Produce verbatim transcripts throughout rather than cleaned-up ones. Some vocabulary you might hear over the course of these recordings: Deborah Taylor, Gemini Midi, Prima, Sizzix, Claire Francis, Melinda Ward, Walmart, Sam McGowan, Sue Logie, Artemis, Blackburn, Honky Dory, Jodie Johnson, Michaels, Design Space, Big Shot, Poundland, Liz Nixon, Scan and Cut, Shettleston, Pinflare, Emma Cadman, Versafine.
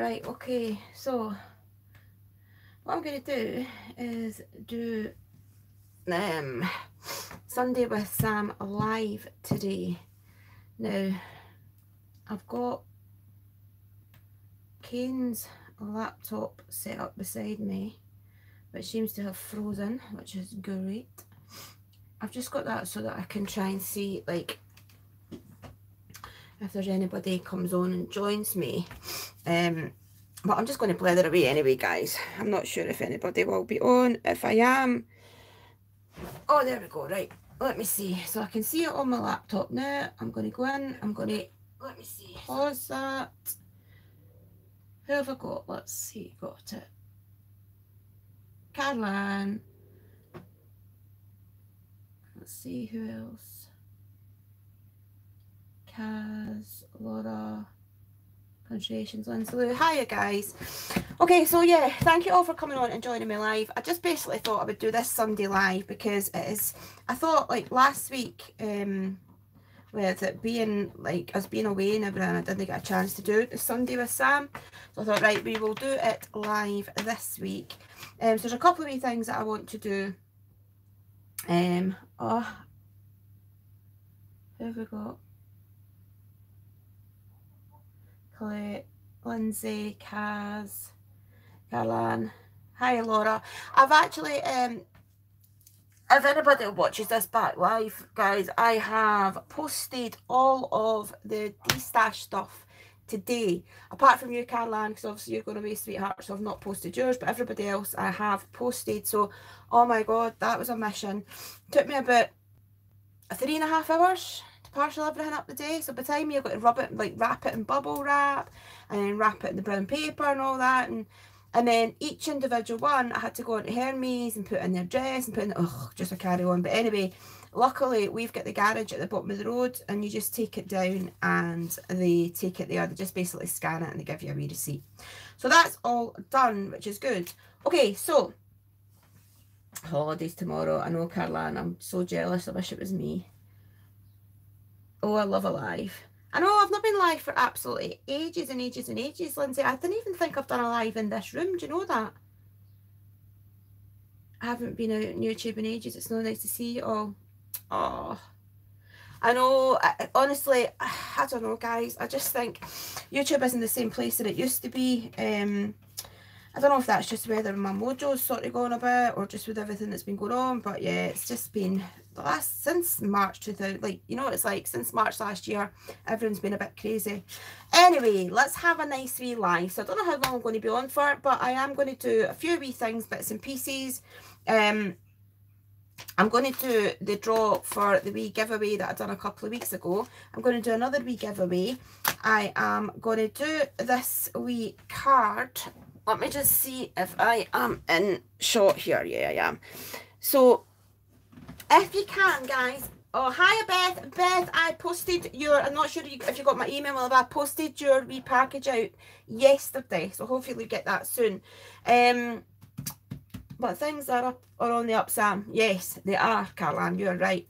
Right, okay, so what I'm going to do is do um, Sunday with Sam live today. Now, I've got Kane's laptop set up beside me, which seems to have frozen, which is great. I've just got that so that I can try and see, like, if there's anybody comes on and joins me. Um, but I'm just going to blather away anyway, guys. I'm not sure if anybody will be on. If I am... Oh, there we go, right. Let me see. So I can see it on my laptop now. I'm going to go in. I'm going to... Let me see. Pause that. Who have I got? Let's see. Got it. Caroline. Let's see who else. Kaz, Laura, Considerations, Lindsay. Hiya guys. Okay, so yeah, thank you all for coming on and joining me live. I just basically thought I would do this Sunday live because it is, I thought like last week, um, with it being like, us being away and everything, I didn't get a chance to do it this Sunday with Sam. So I thought, right, we will do it live this week. Um, so there's a couple of wee things that I want to do. Um, oh, who have we got? Colette, Lindsay, Kaz, Caroline. Hi, Laura. I've actually, um, if anybody watches this back live, guys, I have posted all of the D-Stash stuff today, apart from you, Caroline, because obviously you're going away, sweetheart, so I've not posted yours, but everybody else I have posted. So, oh my god, that was a mission. Took me about three and a half hours to parcel everything up the day. So by the time you've got to rub it, like wrap it in bubble wrap and then wrap it in the brown paper and all that, and and then each individual one I had to go into Hermes and put in their dress and put in, oh, just a carry on. But anyway, luckily we've got the garage at the bottom of the road, and you just take it down and they take it there. They just basically scan it and they give you a wee receipt. So that's all done, which is good. Okay, so holidays tomorrow. I know, Caroline, I'm so jealous. I wish it was me. Oh, I love a live. I know I've not been live for absolutely ages and ages and ages, Lindsay. I didn't even think I've done a live in this room. Do you know that? I haven't been out on YouTube in ages. It's so nice to see you all. Oh, I know, I, honestly, I don't know, guys. I just think YouTube isn't the same place that it used to be. Um, I don't know if that's just whether my mojo's sort of gone a bit or just with everything that's been going on. But yeah, it's just been the last, since March two thousand, like, you know what it's like, since March last year, everyone's been a bit crazy. Anyway, let's have a nice wee live. So I don't know how long I'm going to be on for, but I am going to do a few wee things, bits and pieces. Um... I'm going to do the draw for the wee giveaway that I done a couple of weeks ago. I'm going to do another wee giveaway. I am going to do this wee card. Let me just see if I am in shot here. Yeah, I am. So, if you can, guys. Oh, hi, Beth. Beth, I posted your, I'm not sure if you got my email, but I posted your wee package out yesterday. So, hopefully you get that soon. Um... But things are up or on the up, Sam. Yes, they are, Caroline. You're right.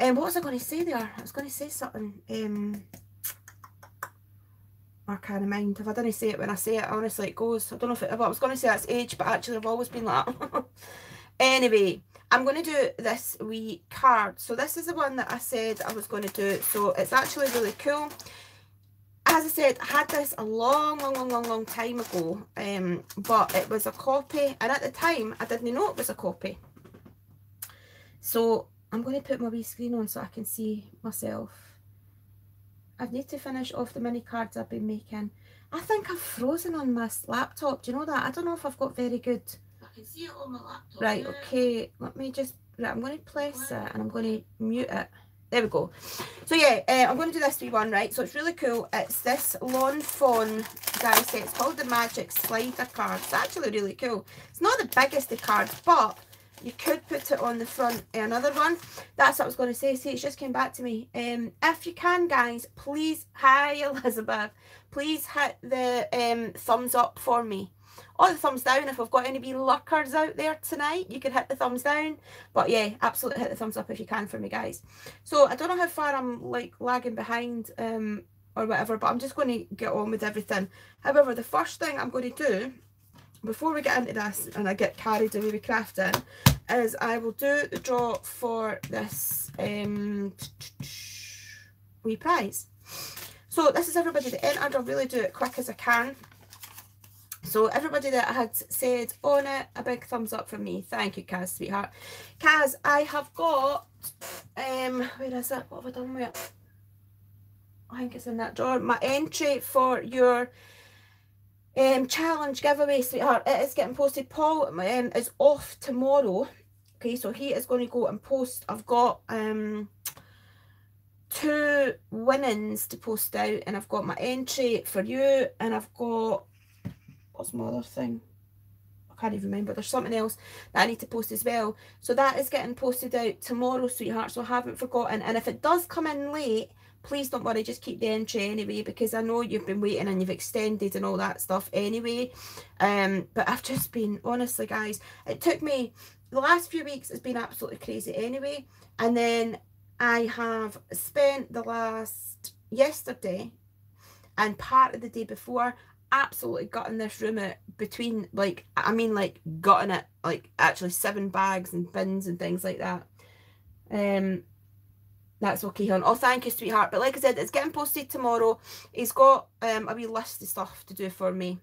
Um, what was I going to say there? I was going to say something. Um, I can't mind. If I didn't say it when I say it, honestly, it goes. I don't know if it, well, I was going to say that's age, but actually I've always been like that. Anyway, I'm going to do this wee card. So this is the one that I said I was going to do. So it's actually really cool. As I said, I had this a long, long, long, long, long time ago, um, but it was a copy, and at the time, I didn't know it was a copy. So, I'm going to put my wee screen on so I can see myself. I need to finish off the mini cards I've been making. I think I've frozen on my laptop, do you know that? I don't know if I've got very good... I can see it on my laptop. Right, okay, let me just... Right, I'm going to press it, and I'm going to mute it. There we go. So yeah, uh, I'm going to do this wee one, right? So it's really cool. It's this Lawn Fawn die set. It's called the Magic Slider card. It's actually really cool. It's not the biggest of cards, but you could put it on the front of another one. That's what I was going to say. See, it just came back to me. Um, if you can, guys, please, hi Elizabeth, please hit the um, thumbs up for me. Or the thumbs down if I've got any wee lurkers out there tonight. You can hit the thumbs down, but yeah, absolutely hit the thumbs up if you can for me, guys. So I don't know how far I'm like lagging behind um or whatever, but I'm just going to get on with everything. However, the first thing I'm going to do before we get into this and I get carried away with crafting is I will do the draw for this um wee prize. So this is everybody that entered. I'll really do it quick as I can. So everybody that I had said on it, a big thumbs up from me. Thank you, Kaz, sweetheart. Kaz, I have got um where is it? What have I done with it? I think it's in that drawer. My entry for your Um, challenge giveaway, sweetheart, it is getting posted. Paul um, is off tomorrow, okay, so he is going to go and post. I've got um two winnings to post out, and I've got my entry for you, and I've got, what's my other thing? I can't even remember. There's something else that I need to post as well, so that is getting posted out tomorrow, sweetheart, so I haven't forgotten. And if it does come in late, please don't worry, just keep the entry anyway, because I know you've been waiting and you've extended and all that stuff anyway. Um, but I've just been, honestly, guys, it took me, the last few weeks has been absolutely crazy anyway. And then I have spent the last, yesterday and part of the day before, absolutely gutting this room out between, like, I mean, like, gutting it, like, actually seven bags and bins and things like that. Um... That's okay, hon. Oh, thank you, sweetheart. But like I said, it's getting posted tomorrow. He's got um, a wee list of stuff to do for me.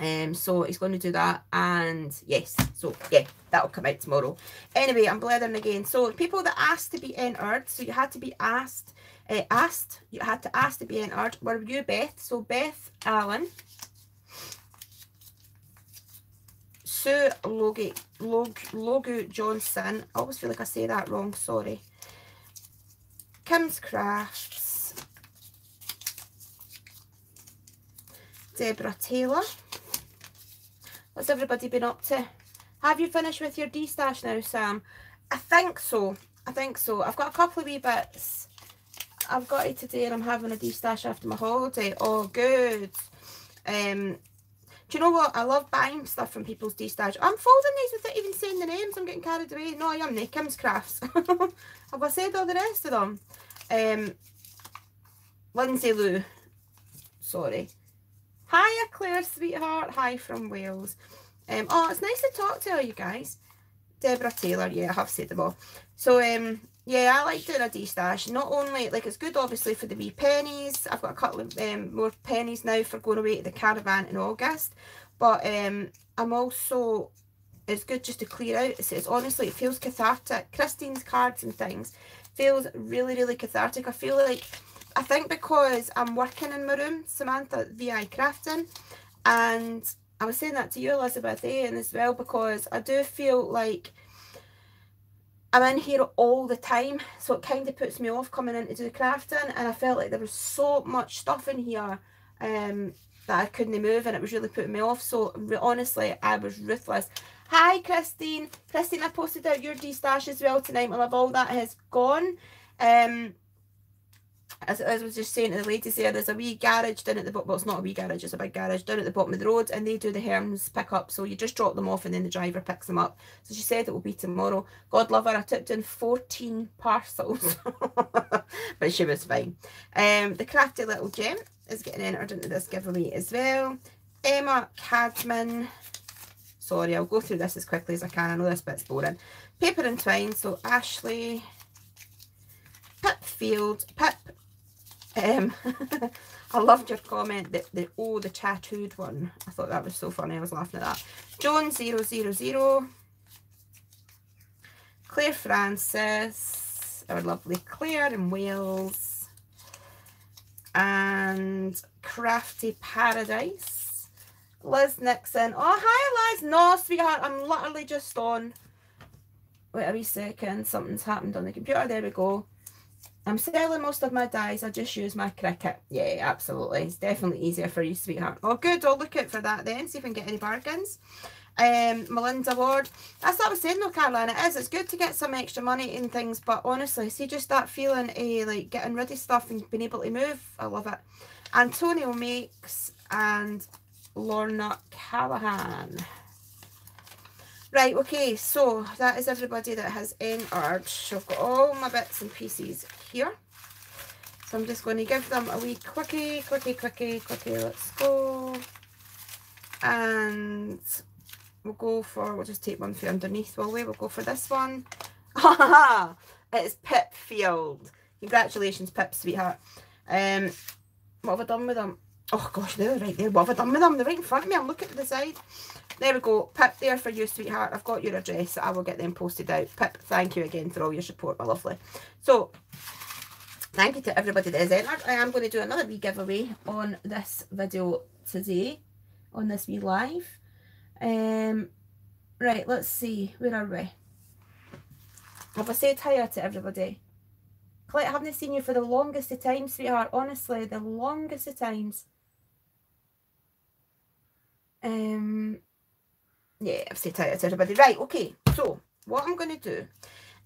Um, so he's going to do that. And yes, so yeah, that'll come out tomorrow. Anyway, I'm blathering again. So people that asked to be entered, so you had to be asked, uh, asked, you had to ask to be entered, were you, Beth? So Beth Allen, Sue Logie, Log, Logu Johnson. I always feel like I say that wrong, sorry. Kim's Crafts, Deborah Taylor. What's everybody been up to? Have you finished with your D-stash now, Sam? I think so. I think so. I've got a couple of wee bits. I've got it today and I'm having a D-stash after my holiday. Oh, good. Um, do you know what? I love buying stuff from people's D-stash. I'm folding these without even saying the names. I'm getting carried away. No, I am not. Kim's Crafts. Have I said all the rest of them? Um, Lindsay Lou. Sorry. Hiya, Claire, sweetheart. Hi from Wales. Um, oh, it's nice to talk to all you guys. Deborah Taylor. Yeah, I have said them all. So, um, yeah, I like doing a D-stash. Not only, like, it's good, obviously, for the wee pennies. I've got a couple of um, more pennies now for going away to the caravan in August. But um, I'm also... It's good just to clear out. It's, it's honestly, it feels cathartic. Christine's cards and things feels really, really cathartic. I feel like, I think because I'm working in my room, Samantha V I Crafting, and I was saying that to you, Elizabeth, eh, and as well, because I do feel like I'm in here all the time, so it kind of puts me off coming in to do crafting, and I felt like there was so much stuff in here, um, that I couldn't move, and it was really putting me off, so honestly, I was ruthless. Hi, Christine. Christine, I posted out your D-stash as well tonight. I love all that has gone. Um, as, as I was just saying to the ladies there, there's a wee garage down at the bottom. Well, it's not a wee garage, it's a big garage down at the bottom of the road, and they do the Hermes pick-up. So you just drop them off, and then the driver picks them up. So she said it will be tomorrow. God love her, I tipped in fourteen parcels. But she was fine. Um, the crafty little gem is getting entered into this giveaway as well. Emma Cadman. Sorry, I'll go through this as quickly as I can. I know this bit's boring. Paper and twine, so Ashley, Pipfield, Pip. Um, I loved your comment, that the, oh, the tattooed one. I thought that was so funny. I was laughing at that. Joan zero zero zero, Claire Francis, our lovely Claire in Wales, and Crafty Paradise. Liz Nixon. Oh, hi, Liz. No, sweetheart, I'm literally just on. Wait a wee second. Something's happened on the computer. There we go. I'm selling most of my dies. I just use my Cricut. Yeah, absolutely. It's definitely easier for you, sweetheart. Oh, good. I'll look out for that then. See if we can get any bargains. Um, Melinda Ward. That's what I was saying, though, Caroline. It is. It's good to get some extra money and things. But honestly, see, just that feeling of, like, getting rid of stuff and being able to move. I love it. Antonio Makes and... Lorna Callahan. Right, okay, so that is everybody that has entered. So I've got all my bits and pieces here. So I'm just going to give them a wee quickie, quickie, quickie, quickie. Let's go. And we'll go for, we'll just take one for underneath, will we? We'll go for this one. Ha ha! It's Pipfield. Congratulations, Pip, sweetheart. Um, what have I done with them? Oh gosh, they're right there. What have I done with them? They're right in front of me. I'm looking to the side. There we go. Pip, there for you, sweetheart. I've got your address. I will get them posted out. Pip, thank you again for all your support, my lovely. So, thank you to everybody that has entered. I am going to do another wee giveaway on this video today, on this wee live. Um, right, let's see. Where are we? Have I said hiya to everybody? Colette, I haven't seen you for the longest of times, sweetheart. Honestly, the longest of times. Um, yeah, I've said hiya to everybody. Right, okay. So, what I'm going to do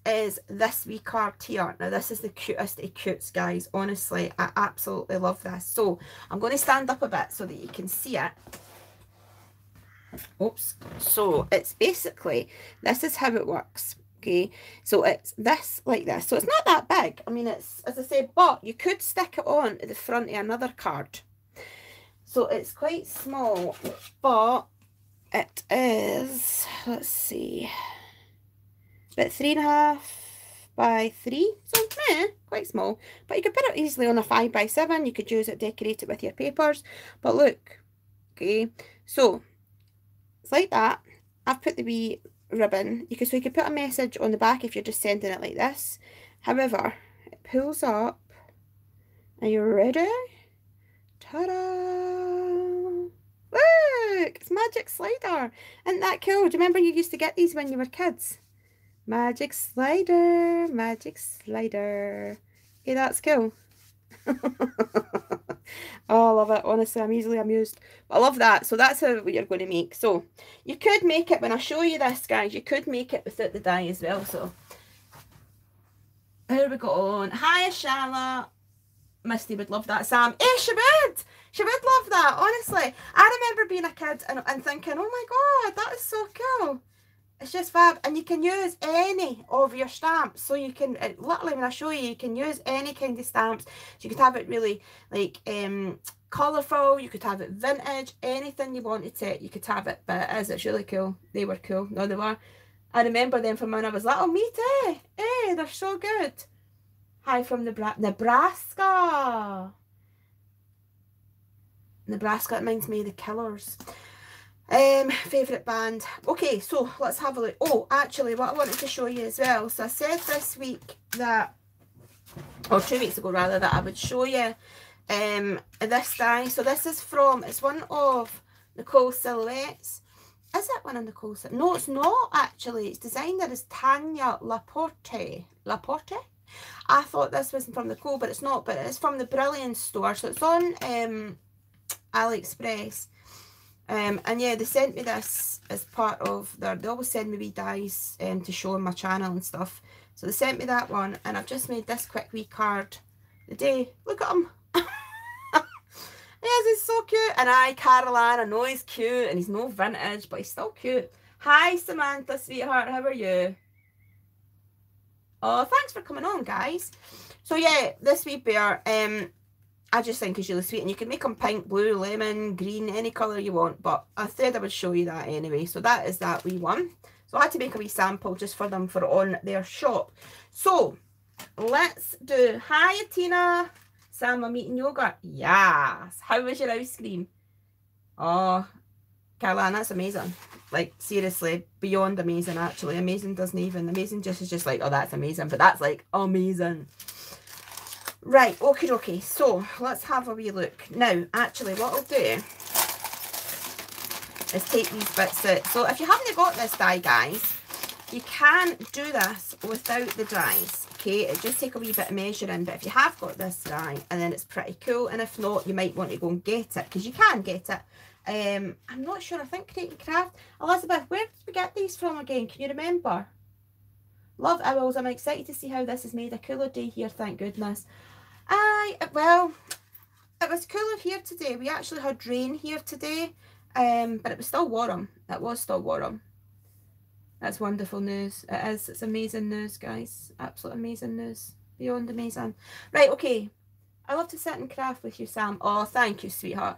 is this wee card here. Now, this is the cutest of cutes, guys. Honestly, I absolutely love this. So, I'm going to stand up a bit so that you can see it. Oops. So, it's basically, this is how it works. Okay, so it's this like this, so it's not that big. I mean, it's, as I say, but you could stick it on at the front of another card, so it's quite small, but it is, let's see, about three and a half by three, so eh, quite small, but you could put it easily on a five by seven. You could use it, decorate it with your papers, but look, okay, so it's like that. I've put the wee ribbon, you can, so you can put a message on the back if you're just sending it like this. However, it pulls up. Are you ready? Ta-da! Look, it's Magic Slider. Isn't that cool? Do you remember you used to get these when you were kids? Magic Slider, Magic Slider. Hey, that's cool. Oh, I love it. Honestly, I'm easily amused. I love that. So that's how you're going to make. So you could make it, when I show you this, guys, you could make it without the die as well. So here we go on. Hi, Shala. Misty would love that, Sam. Eh, she would. She would love that. Honestly, I remember being a kid and, and thinking, oh my God, that is so cool. It's just fab, and you can use any of your stamps, so you can, literally when I show you, you can use any kind of stamps. So you could have it really, like, um, colourful, you could have it vintage, anything you wanted to, you could have it, but it is, it's really cool. They were cool, no they were. I remember them from when I was little, me too, eh, they're so good. Hi from Nebra- Nebraska. Nebraska reminds me of The Killers. Um, favourite band. Okay, so let's have a look. Oh, actually, what I wanted to show you as well. So I said this week that, or two weeks ago rather, that I would show you um, this die. So this is from, it's one of Nicole's silhouettes. Is it one of Nicole's? No, it's not actually. Its designer is Tanya Laporte. Laporte? I thought this wasn't from Nicole, but it's not. But it's from the Brilliance store. So it's on um, Aliexpress. Um, and yeah, they sent me this as part of their, they always send me wee dies um, to show on my channel and stuff. So they sent me that one, and I've just made this quick wee card today. Look at him. Yes, he's so cute. And I, Caroline, I know he's cute, and he's no vintage, but he's still cute. Hi, Samantha, sweetheart, how are you? Oh, thanks for coming on, guys. So yeah, this wee bear, um... I just think it's really sweet, and you can make them pink, blue, lemon, green, any colour you want, but I said I would show you that anyway. So that is that wee one. So I had to make a wee sample just for them for on their shop. So let's do, hi Tina, Sam, I'm eating yoghurt. Yes, how was your ice cream? Oh, Caroline, that's amazing. Like, seriously, beyond amazing, actually. Amazing doesn't even, amazing just is just like, oh, that's amazing, but that's like amazing. Right, okay, okay, so let's have a wee look. Now, actually, what I'll do is take these bits out. So if you haven't got this die, guys, you can do this without the dies, okay? It just take a wee bit of measuring, but if you have got this die, and then it's pretty cool, and if not, you might want to go and get it, because you can get it. Um, I'm not sure, I think Crate and Craft. Elizabeth, where did we get these from again? Can you remember? Love owls, I'm excited to see how this is made. A cooler day here, thank goodness. Aye, well, it was cooler here today. We actually had rain here today, um, but it was still warm. It was still warm. That's wonderful news. It is. It's amazing news, guys. Absolute amazing news. Beyond amazing. Right, okay. I love to sit and craft with you, Sam. Oh, thank you, sweetheart.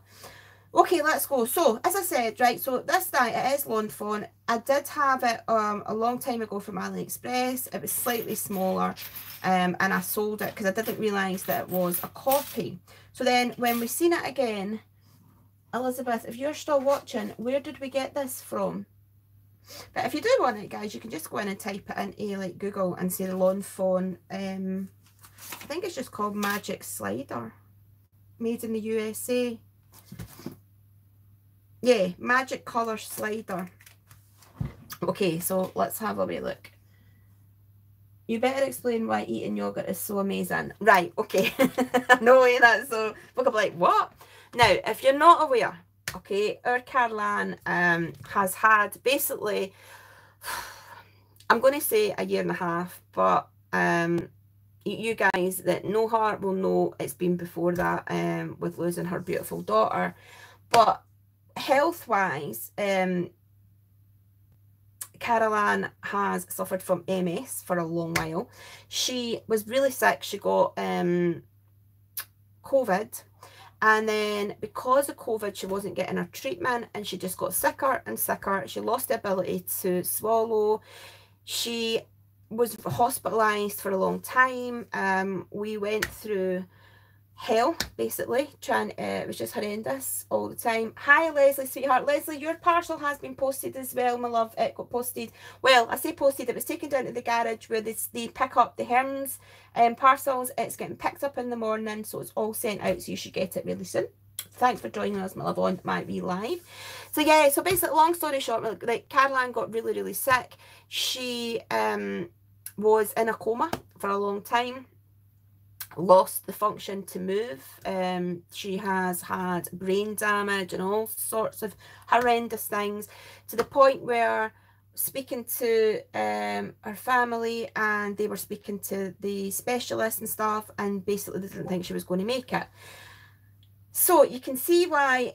Okay, let's go. So, as I said, right, so this die, it is Lawn Fawn. I did have it um, a long time ago from AliExpress. It was slightly smaller, um, and I sold it because I didn't realise that it was a copy. So then, when we seen it again, Elizabeth, if you're still watching, where did we get this from? But if you do want it, guys, you can just go in and type it into, like, Google and see the Lawn Fawn. Um, I think it's just called Magic Slider. Made in the U S A. Yeah, magic colour slider. Okay, so let's have a wee look. You better explain why eating yogurt is so amazing. Right, okay. No way, that's so... Look, I'm like, what? Now, if you're not aware, okay, our Carlan um, has had basically, I'm going to say a year and a half, but um, you guys that know her will know it's been before that um, with losing her beautiful daughter. But health-wise, um, Caroline has suffered from M S for a long while. She was really sick. She got um, COVID. And then because of COVID, she wasn't getting her treatment, and she just got sicker and sicker. She lost the ability to swallow. She was hospitalised for a long time. Um, we went through... hell, basically, trying uh, it was just horrendous all the time. Hi, Leslie, sweetheart. Leslie, your parcel has been posted as well, my love. It got posted. Well, I say posted. It was taken down to the garage where they, they pick up the Hermes um, parcels. It's getting picked up in the morning, so it's all sent out, so you should get it really soon. Thanks for joining us, my love, on my wee live. So, yeah, so basically, long story short, like, Caroline got really, really sick. She um, was in a coma for a long time. Lost the function to move. Um, she has had brain damage and all sorts of horrendous things, to the point where speaking to um, her family, and they were speaking to the specialists and stuff, and basically they didn't think she was going to make it. So you can see why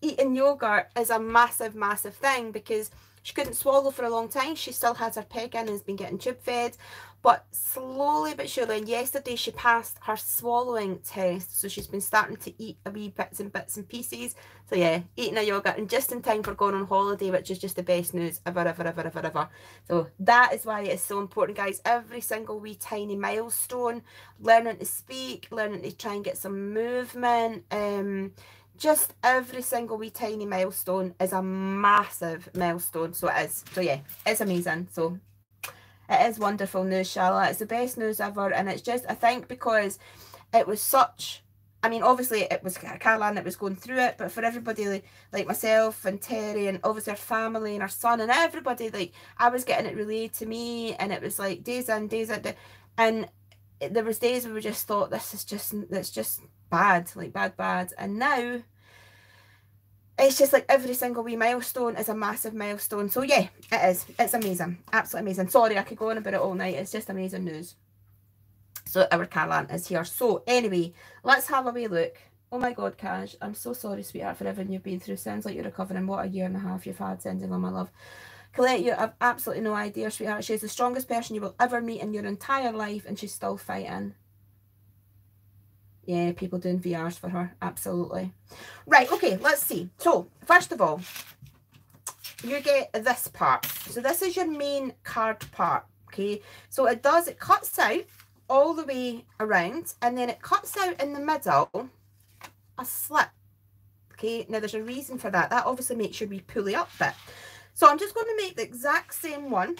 eating yogurt is a massive, massive thing, because she couldn't swallow for a long time. She still has her peg in and has been getting tube fed. But slowly but surely, and yesterday she passed her swallowing test. So she's been starting to eat a wee bits and bits and pieces. So yeah, eating a yogurt, and just in time for going on holiday, which is just the best news ever, ever, ever, ever, ever. So that is why it is so important, guys. Every single wee tiny milestone, learning to speak, learning to try and get some movement, um... just every single wee tiny milestone is a massive milestone. So it is. So yeah, it's amazing. So it is wonderful news, Charlotte. It's the best news ever. And it's just, I think, because it was such, I mean, obviously it was Caroline that was going through it, but for everybody like myself and Terry, and obviously her family and her son and everybody, like, I was getting it relayed to me, and it was like days in, days out. And there was days where we just thought, this is just, it's just bad, like bad, bad. And now it's just like every single wee milestone is a massive milestone. So yeah, it is. It's amazing. Absolutely amazing. Sorry, I could go on about it all night. It's just amazing news. So our Caroline is here. So anyway, let's have a wee look. Oh my God, Cash, I'm so sorry, sweetheart, for everything you've been through. Sounds like you're recovering. What a year and a half you've had. Sending on, my love. Colette, you have absolutely no idea, sweetheart. She's the strongest person you will ever meet in your entire life, and she's still fighting. Yeah, people doing V Rs for her. Absolutely. Right, okay, let's see. So, first of all, you get this part. So this is your main card part, okay? So it does, it cuts out all the way around, and then it cuts out in the middle a slip, okay? Now, there's a reason for that. That obviously makes your wee pulley up bit. So I'm just going to make the exact same one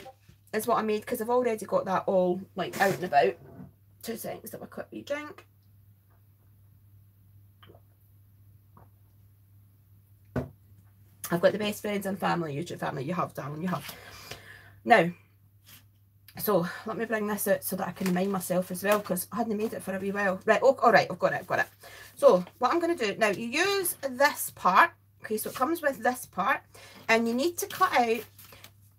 as what I made, because I've already got that all, like, out and about. Two seconds of a quick wee drink. I've got the best friends and family, YouTube family. You have, darling, you have. Now, so let me bring this out so that I can remind myself as well, because I hadn't made it for a wee while. Right, oh, all right, I've got it, I've got it. So what I'm going to do, now you use this part, okay, so it comes with this part, and you need to cut out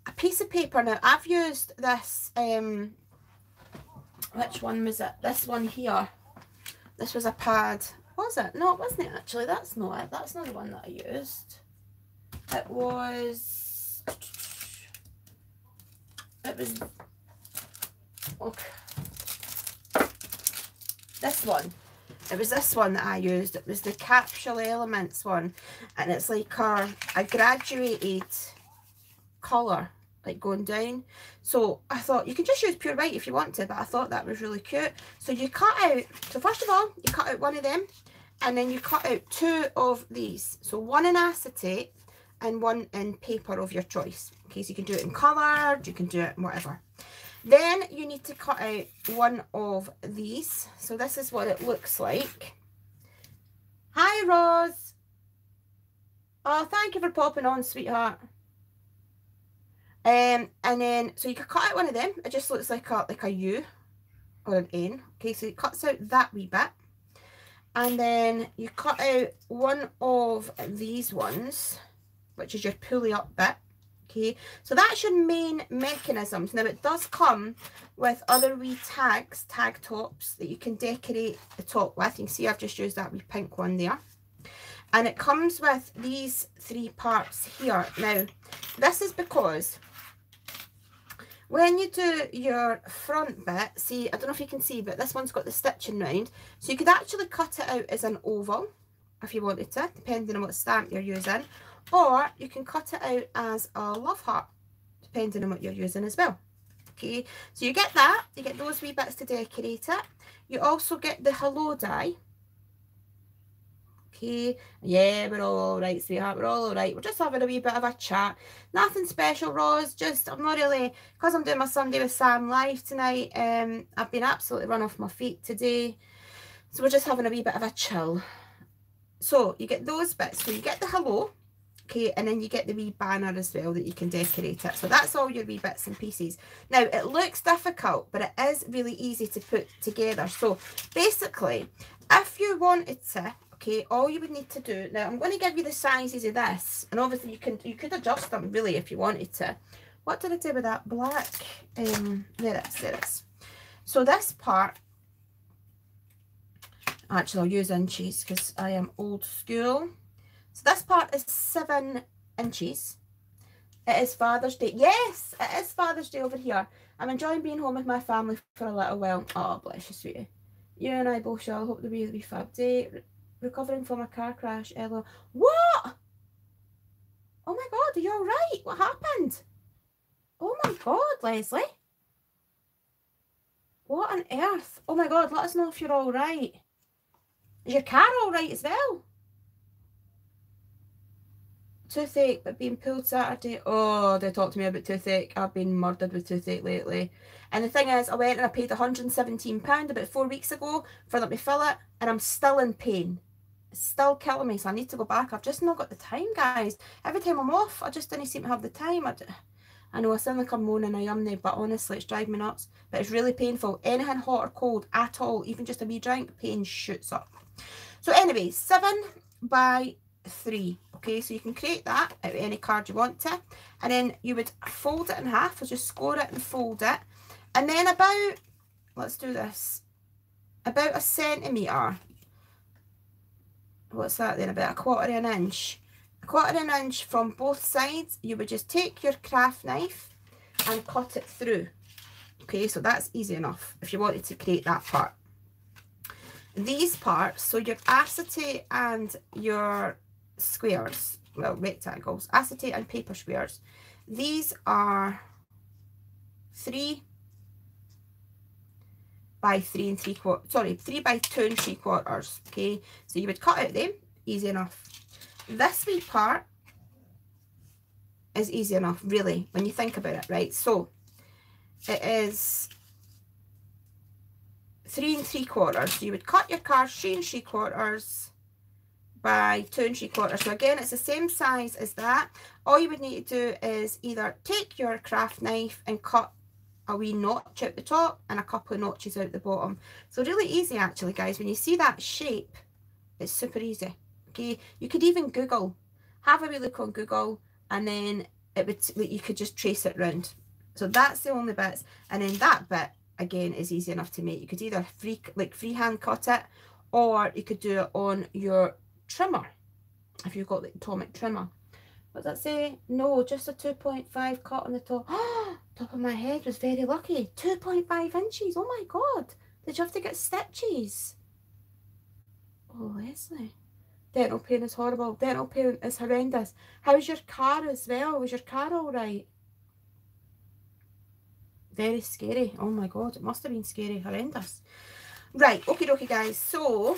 a piece of paper. Now, I've used this, um, which one was it? This one here. This was a pad, was it? No, it wasn't it, actually. That's not it. That's not the one that I used. It was, it was, okay, this one. It was this one that I used. It was the Capsule Elements one, and it's like a, a graduated colour, like going down. So I thought you can just use pure white if you want to, but I thought that was really cute. So you cut out, so first of all, you cut out one of them, and then you cut out two of these. So one in acetate and one in paper of your choice. Okay, so you can do it in coloured, you can do it in whatever. Then you need to cut out one of these. So this is what it looks like. Hi, Roz. Oh, thank you for popping on, sweetheart. Um, and then, so you can cut out one of them. It just looks like a, like a U or an N. Okay, so it cuts out that wee bit. And then you cut out one of these ones, which is your pulley up bit. Okay, so that's your main mechanisms. Now it does come with other wee tags, tag tops that you can decorate the top with. You can see I've just used that wee pink one there. And it comes with these three parts here. Now, this is because when you do your front bit, see, I don't know if you can see, but this one's got the stitching round. So you could actually cut it out as an oval if you wanted to, depending on what stamp you're using. Or you can cut it out as a love heart, depending on what you're using as well. Okay, so you get that, you get those wee bits to decorate it. You also get the hello die. Okay, yeah, we're all alright, sweetheart, we're all alright. We're just having a wee bit of a chat. Nothing special, Roz, just, I'm not really, because I'm doing my Sunday with Sam live tonight, um, I've been absolutely run off my feet today. So we're just having a wee bit of a chill. So you get those bits, so you get the hello. Okay, and then you get the wee banner as well that you can decorate it. So that's all your wee bits and pieces. Now, it looks difficult, but it is really easy to put together. So basically, if you wanted to, okay, all you would need to do, now I'm going to give you the sizes of this, and obviously you can you could adjust them really if you wanted to. What did I do with that black? Um, there it is, there it is. So this part, actually I'll use inches because I am old school. So this part is seven inches. It is Father's Day. Yes, it is Father's Day over here. I'm enjoying being home with my family for a little while. Oh, bless you, sweetie. You and I both shall. Hope the wee wee fab day. Re recovering from a car crash. Ella. What? Oh my God, are you all right? What happened? Oh my God, Leslie. What on earth? Oh my God, let us know if you're all right. Is your car all right as well? Toothache, but being pulled Saturday. Oh, they talked to me about toothache. I've been murdered with toothache lately. And the thing is, I went and I paid one hundred and seventeen pounds about four weeks ago for let me fill it, and I'm still in pain. It's still killing me, so I need to go back. I've just not got the time, guys. Every time I'm off, I just don't seem to have the time. I, I know I sound like I'm moaning, I am now, but honestly, it's driving me nuts. But it's really painful. Anything hot or cold at all, even just a wee drink, pain shoots up. So anyway, seven by three. Okay, so you can create that out of any card you want to, and then you would fold it in half, or just score it and fold it, and then about, let's do this, about a centimetre, what's that then, about a quarter of an inch, a quarter of an inch from both sides, you would just take your craft knife and cut it through. Okay, so that's easy enough if you wanted to create that part. These parts, so your acetate and your squares, well, rectangles, acetate and paper squares, these are three by three and three quarter, sorry, three by two and three quarters. Okay, so you would cut out them, easy enough. This wee part is easy enough, really, when you think about it, right? So it is three and three quarters. So you would cut your card three and three quarters by two and three quarters. So again, it's the same size as that. All you would need to do is either take your craft knife and cut a wee notch out the top and a couple of notches out the bottom. So really easy, actually, guys. When you see that shape, it's super easy. Okay, you could even Google, have a wee look on Google, and then it would, you could just trace it round. So that's the only bits, and then that bit again is easy enough to make. You could either free like freehand cut it, or you could do it on your trimmer if you've got the atomic trimmer. What does that say? No, just a two point five cut on the top. Top of my head was very lucky. two point five inches. Oh my God, did you have to get stitches? Oh, Leslie. Dental pain is horrible. Dental pain is horrendous. How's your car as well? Was your car all right? Very scary. Oh my God, it must have been scary. Horrendous. Right, okie dokie guys. So,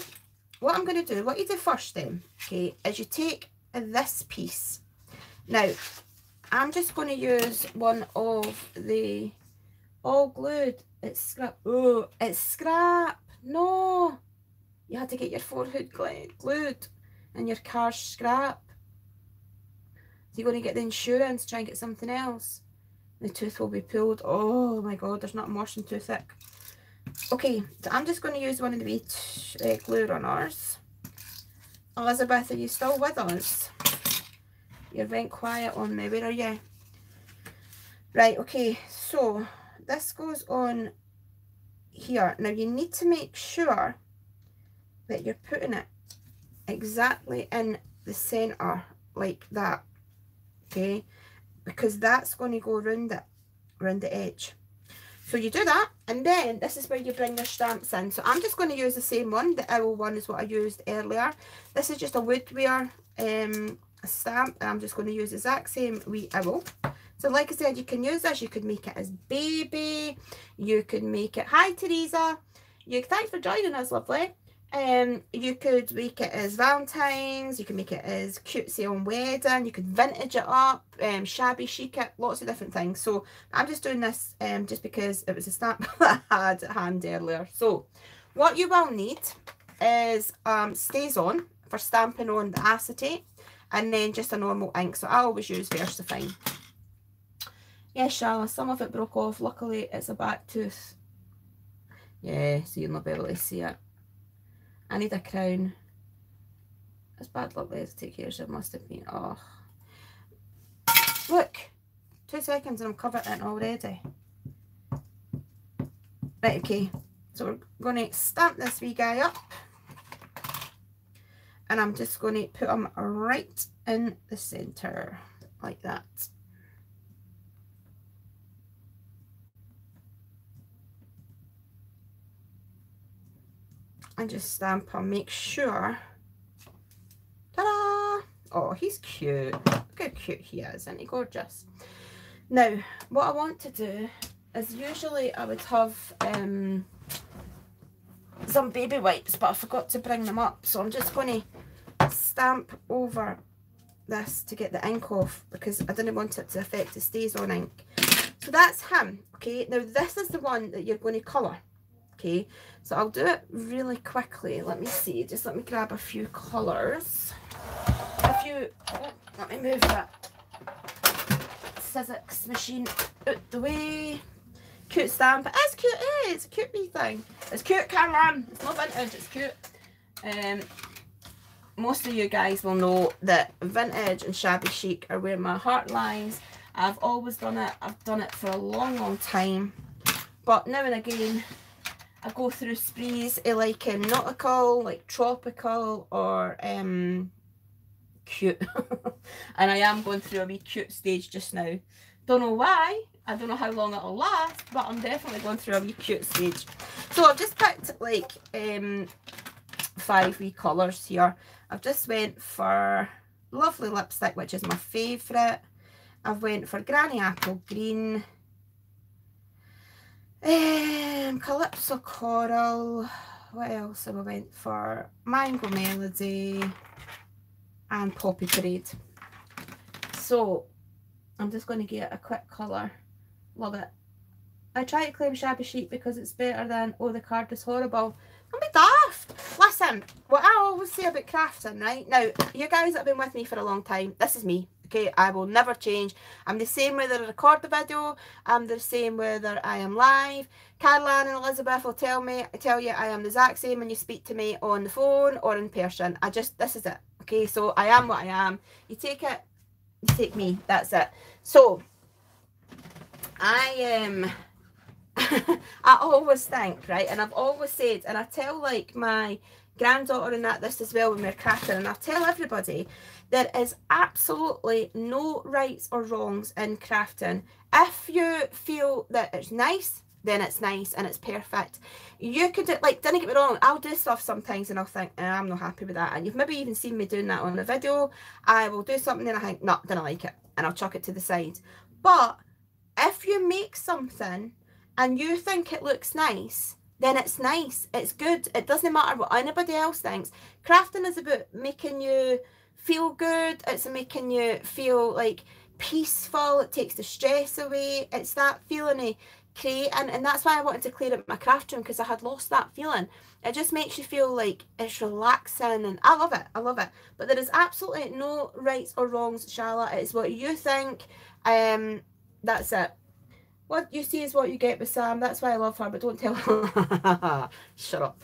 what I'm going to do, what you do first then, okay, is you take this piece. Now, I'm just going to use one of the all glued. It's scrap. Oh, it's scrap. No. You had to get your forehead glued and your car scrap. So you're going to get the insurance, try and get something else. The tooth will be pulled. Oh my God, there's not motion too thick. Okay, so I'm just going to use one of the wee uh, glue runners. Elizabeth, are you still with us? You went quiet on me. Where are you? Right, okay, so this goes on here. Now you need to make sure that you're putting it exactly in the centre like that, okay, because that's going to go round it, round the edge. So you do that, and then this is where you bring your stamps in. So I'm just going to use the same one. The owl one is what I used earlier. This is just a Woodware um, stamp, and I'm just going to use the exact same wee owl. So like I said, you can use this. You could make it as baby. You could make it, hi Teresa. You, thanks for joining us, lovely. Um, you could make it as Valentine's, you can make it as cutesy on wedding, you could vintage it up, um, shabby chic it, lots of different things. So I'm just doing this um, just because it was a stamp that I had at hand earlier. So what you will need is um, Stazon for stamping on the acetate, and then just a normal ink. So I always use Versafine. Yes, Shala, some of it broke off, luckily it's a back tooth. Yeah, so you'll not be able to see it. I need a crown. It's bad luck there to take yours, it must have been. Oh. Look, two seconds and I'm covered in already. Right, okay. So we're going to stamp this wee guy up. And I'm just going to put him right in the centre, like that. And just stamp and make sure. Ta-da! Oh, he's cute. Look how cute he is. Isn't he gorgeous? Now, what I want to do is usually I would have um, some baby wipes, but I forgot to bring them up. So I'm just going to stamp over this to get the ink off because I didn't want it to affect the Stazon ink. So that's him. Okay, now this is the one that you're going to colour. Okay, so I'll do it really quickly. Let me see, just let me grab a few colours. A few, oh, let me move that Sizzix machine out the way. Cute stamp, it is cute, eh? It's a cute wee thing. It's cute, Caroline, it's not vintage, it's cute. Um, most of you guys will know that vintage and shabby chic are where my heart lies. I've always done it, I've done it for a long, long time. But now and again, I go through sprees of like um, nautical, like tropical, or um, cute. And I am going through a wee cute stage just now. Don't know why. I don't know how long it'll last, but I'm definitely going through a wee cute stage. So I've just picked like um, five wee colours here. I've just went for lovely lipstick, which is my favourite. I've went for Granny Apple Green. Um, Calypso Coral, what else have I went for? Mango Melody and Poppy Parade. So I'm just going to get a quick colour. Love it. I try to claim shabby chic because it's better than, oh, the card is horrible. Don't be daft. Listen, what I always say about crafting, right? Now, you guys that have been with me for a long time, this is me. Okay, I will never change. I'm the same whether I record the video. I'm the same whether I am live. Caroline and Elizabeth will tell me, tell you I am the exact same when you speak to me on the phone or in person. I just, this is it. Okay, so I am what I am. You take it, you take me. That's it. So, I am, um, I always think, right, and I've always said, and I tell like my granddaughter and that this as well when we're crafting, and I tell everybody, there is absolutely no rights or wrongs in crafting. If you feel that it's nice, then it's nice and it's perfect. You could do, like, don't get me wrong, I'll do stuff sometimes and I'll think, eh, I'm not happy with that. And you've maybe even seen me doing that on a video. I will do something and I think, no, don't like it. And I'll chuck it to the side. But if you make something and you think it looks nice, then it's nice, it's good. It doesn't matter what anybody else thinks. Crafting is about making you feel good. It's making you feel like peaceful. It takes the stress away. It's that feeling of creating, and that's why I wanted to clear up my craft room, because I had lost that feeling. It just makes you feel like it's relaxing, and I love it, I love it. But there is absolutely no rights or wrongs, Charlotte. It's what you think, um, that's it. What you see is what you get with Sam. That's why I love her, but don't tell her. Shut up.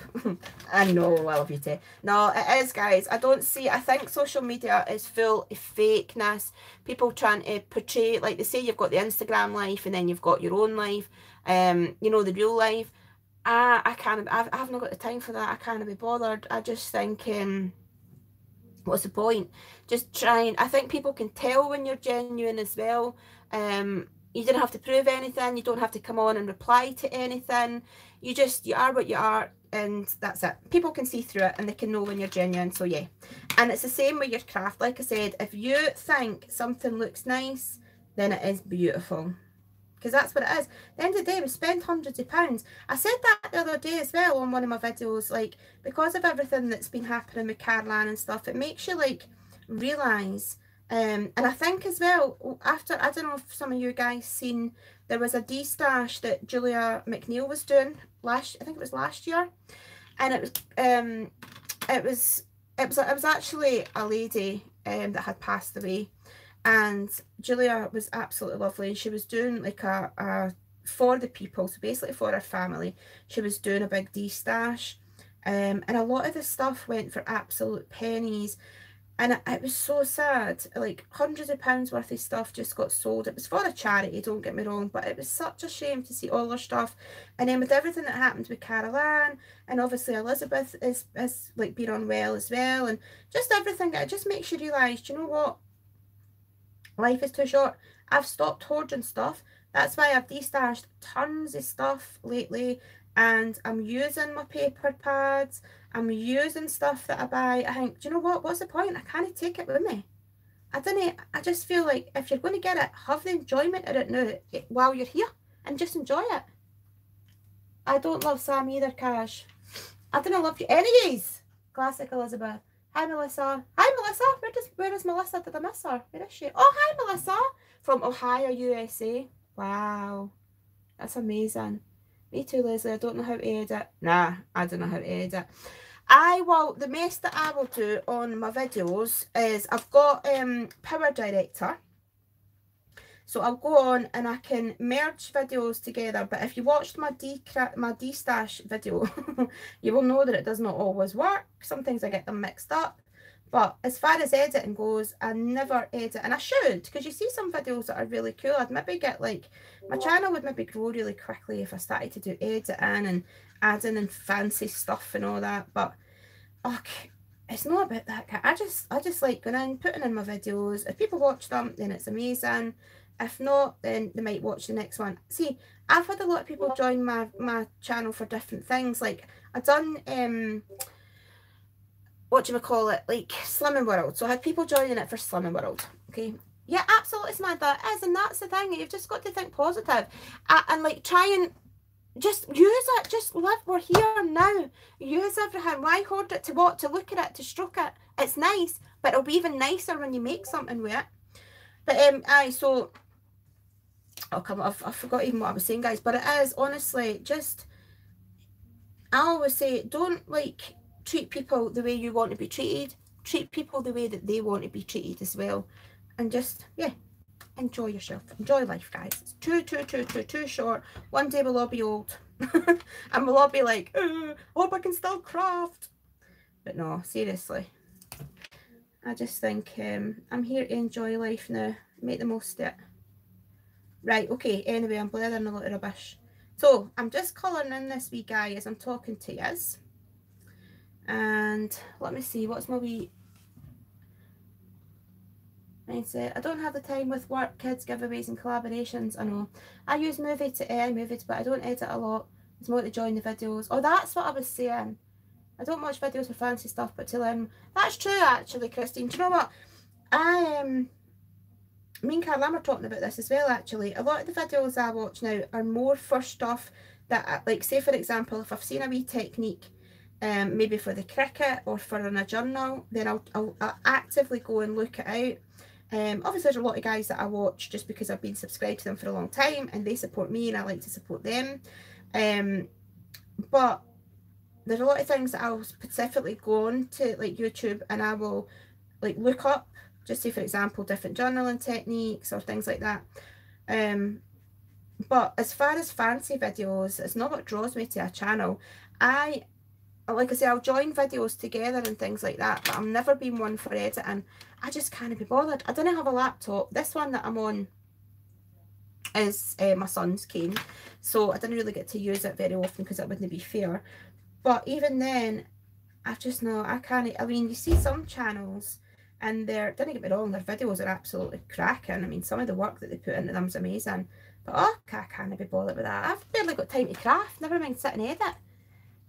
I know, I love you too. No, it is, guys. I don't see, I think social media is full of fakeness. People trying to portray, like they say, you've got the Instagram life and then you've got your own life, um, you know, the real life. I, I can't, I've, I've not got the time for that. I can't be bothered. I just think, um, what's the point? Just trying, I think people can tell when you're genuine as well. Um, You don't have to prove anything. You don't have to come on and reply to anything. You just, you are what you are, and that's it. People can see through it and they can know when you're genuine, so yeah. And it's the same with your craft. Like I said, if you think something looks nice, then it is beautiful. Because that's what it is. At the end of the day, we spend hundreds of pounds. I said that the other day as well on one of my videos, like, because of everything that's been happening with Carlan and stuff, it makes you, like, realise. Um, and I think as well, after, I don't know if some of you guys seen, there was a de-stash that Julia McNeil was doing last, I think it was last year, and it was, um, it was, it was, it was actually a lady um, that had passed away, and Julia was absolutely lovely, and she was doing like a, a for the people, so basically for her family, she was doing a big de-stash, um, and a lot of the stuff went for absolute pennies. And it was so sad, like hundreds of pounds worth of stuff just got sold. It was for a charity, don't get me wrong, but it was such a shame to see all our stuff. And then with everything that happened with Carol Ann, and obviously Elizabeth is, is like being unwell as well, and just everything, it just makes you realise, do you know what? Life is too short. I've stopped hoarding stuff. That's why I've destashed tons of stuff lately. And I'm using my paper pads, I'm using stuff that I buy. I think, do you know what, what's the point? I can't take it with me. I don't, I just feel like if you're going to get it, have the enjoyment of it now while you're here and just enjoy it. I don't love Sam either, Cash. I don't love you. Anyways, classic Elizabeth. Hi, Melissa. Hi, Melissa. Where, does, where is Melissa? Did I miss her? Where is she? Oh, hi, Melissa. From Ohio, U S A. Wow. That's amazing. Me too, Leslie. I don't know how to edit. Nah, I don't know how to edit. I will, the mess that I will do on my videos is I've got um, Power Director. So I'll go on and I can merge videos together. But if you watched my de my de-stash video, you will know that it does not always work. Sometimes I get them mixed up. But as far as editing goes, I never edit, and I should, because you see some videos that are really cool. I'd maybe get like, my channel would maybe grow really quickly if I started to do editing and adding and fancy stuff and all that. But okay, it's not about that. I just, I just like going in, putting in my videos. If people watch them, then it's amazing. If not, then they might watch the next one. See, I've had a lot of people join my my channel for different things. Like I've done. Um, What do we call it? Like Slimming World. So I had people joining it for Slimming World. Okay. Yeah, absolutely, Samantha. It is, and that's the thing. You've just got to think positive, uh, and like try and just use it. Just live. We're here now. Use everything. Why hoard it? To what? To look at it? To stroke it? It's nice, but it'll be even nicer when you make something with it. But um, aye. So, oh come on, I've, I forgot even what I was saying, guys. But it is honestly just. I always say, don't like. Treat people the way you want to be treated. Treat people the way that they want to be treated as well. And just, yeah, enjoy yourself. Enjoy life, guys. It's too, too, too, too, too short. One day we'll all be old. And we'll all be like, I hope I can still craft. But no, seriously. I just think um, I'm here to enjoy life now. Make the most of it. Right, okay. Anyway, I'm blathering a lot of rubbish. So, I'm just colouring in this wee guy as I'm talking to yous. And let me see, what's my wee mindset. I don't have the time with work, kids, giveaways and collaborations, I know. I use Movie to edit, Movie to, but I don't edit a lot. It's more to join the videos. Oh, that's what I was saying. I don't watch videos for fancy stuff, but to learn. That's true, actually, Christine. Do you know what? I, um, me and Caroline were talking about this as well, actually. A lot of the videos I watch now are more for stuff that, I, like, say, for example, if I've seen a wee technique, um, maybe for the Cricut or for in a journal, then I'll, I'll, I'll actively go and look it out. Um, obviously, there's a lot of guys that I watch just because I've been subscribed to them for a long time, and they support me, and I like to support them. Um, but there's a lot of things that I'll specifically go on to, like YouTube, and I will like look up, just say for example different journaling techniques or things like that. Um, but as far as fancy videos, it's not what draws me to a channel. I, like I say, I'll join videos together and things like that, but I've never been one for editing. I just can't be bothered. I don't have a laptop. This one that I'm on is uh, my son's cane, so I didn't really get to use it very often because it wouldn't be fair. But even then, I just know I can't. I mean, you see some channels and they're, don't get me wrong, their videos are absolutely cracking. I mean, some of the work that they put into them is amazing, but oh, I can't be bothered with that. I've barely got time to craft, never mind sit and edit.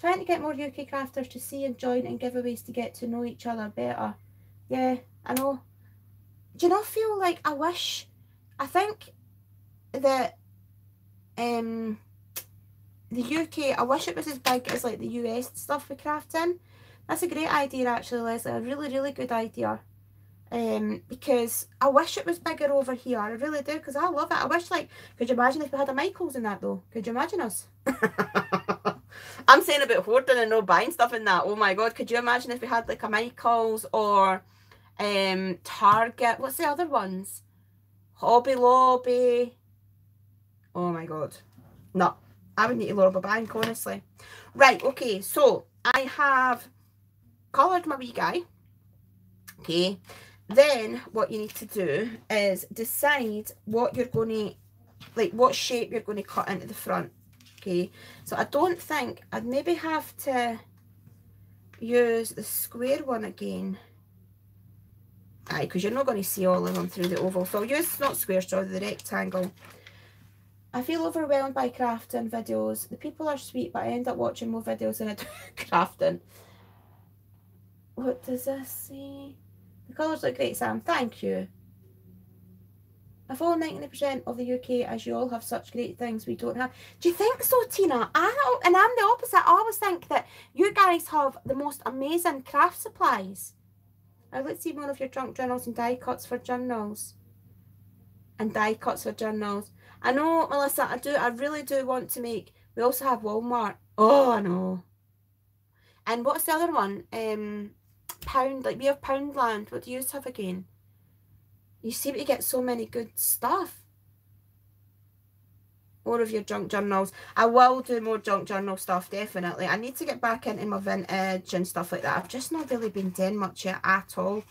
Trying to get more U K crafters to see and join and giveaways to get to know each other better. Yeah, I know. Do you not feel like, I wish, I think that um the U K, I wish it was as big as like the U S stuff with crafting. That's a great idea actually, Leslie, a really really good idea. Um because I wish it was bigger over here, I really do, because I love it. I wish, like, could you imagine if we had a Michaels in that though? Could you imagine us? I'm saying about hoarding and no buying stuff in that. Oh my god, could you imagine if we had like a Michaels or um Target, what's the other ones? Hobby Lobby. Oh my god, no, I would need to rob a bank, honestly. Right, okay, so I have coloured my wee guy. Okay, then what you need to do is decide what you're going to, like what shape you're going to cut into the front. Okay, so I don't think, I'd maybe have to use the square one again. Aye, because you're not going to see all of them through the oval. So I'll use, not square, so the rectangle. I feel overwhelmed by crafting videos. The people are sweet, but I end up watching more videos than I do crafting. What does this say? The colours look great, Sam. Thank you. I follow ninety percent of the U K as you all have such great things we don't have. Do you think so, Tina? I don't, and I'm the opposite. I always think that you guys have the most amazing craft supplies. Now let's see one of your trunk journals and die cuts for journals. And die cuts for journals. I know, Melissa, I do, I really do want to make, we also have Walmart, oh, I know. And what's the other one? Um, Pound, like we have Poundland, what do you have again? You seem to get so many good stuff. More of your junk journals. I will do more junk journal stuff, definitely. I need to get back into my vintage and stuff like that. I've just not really been doing much yet at all.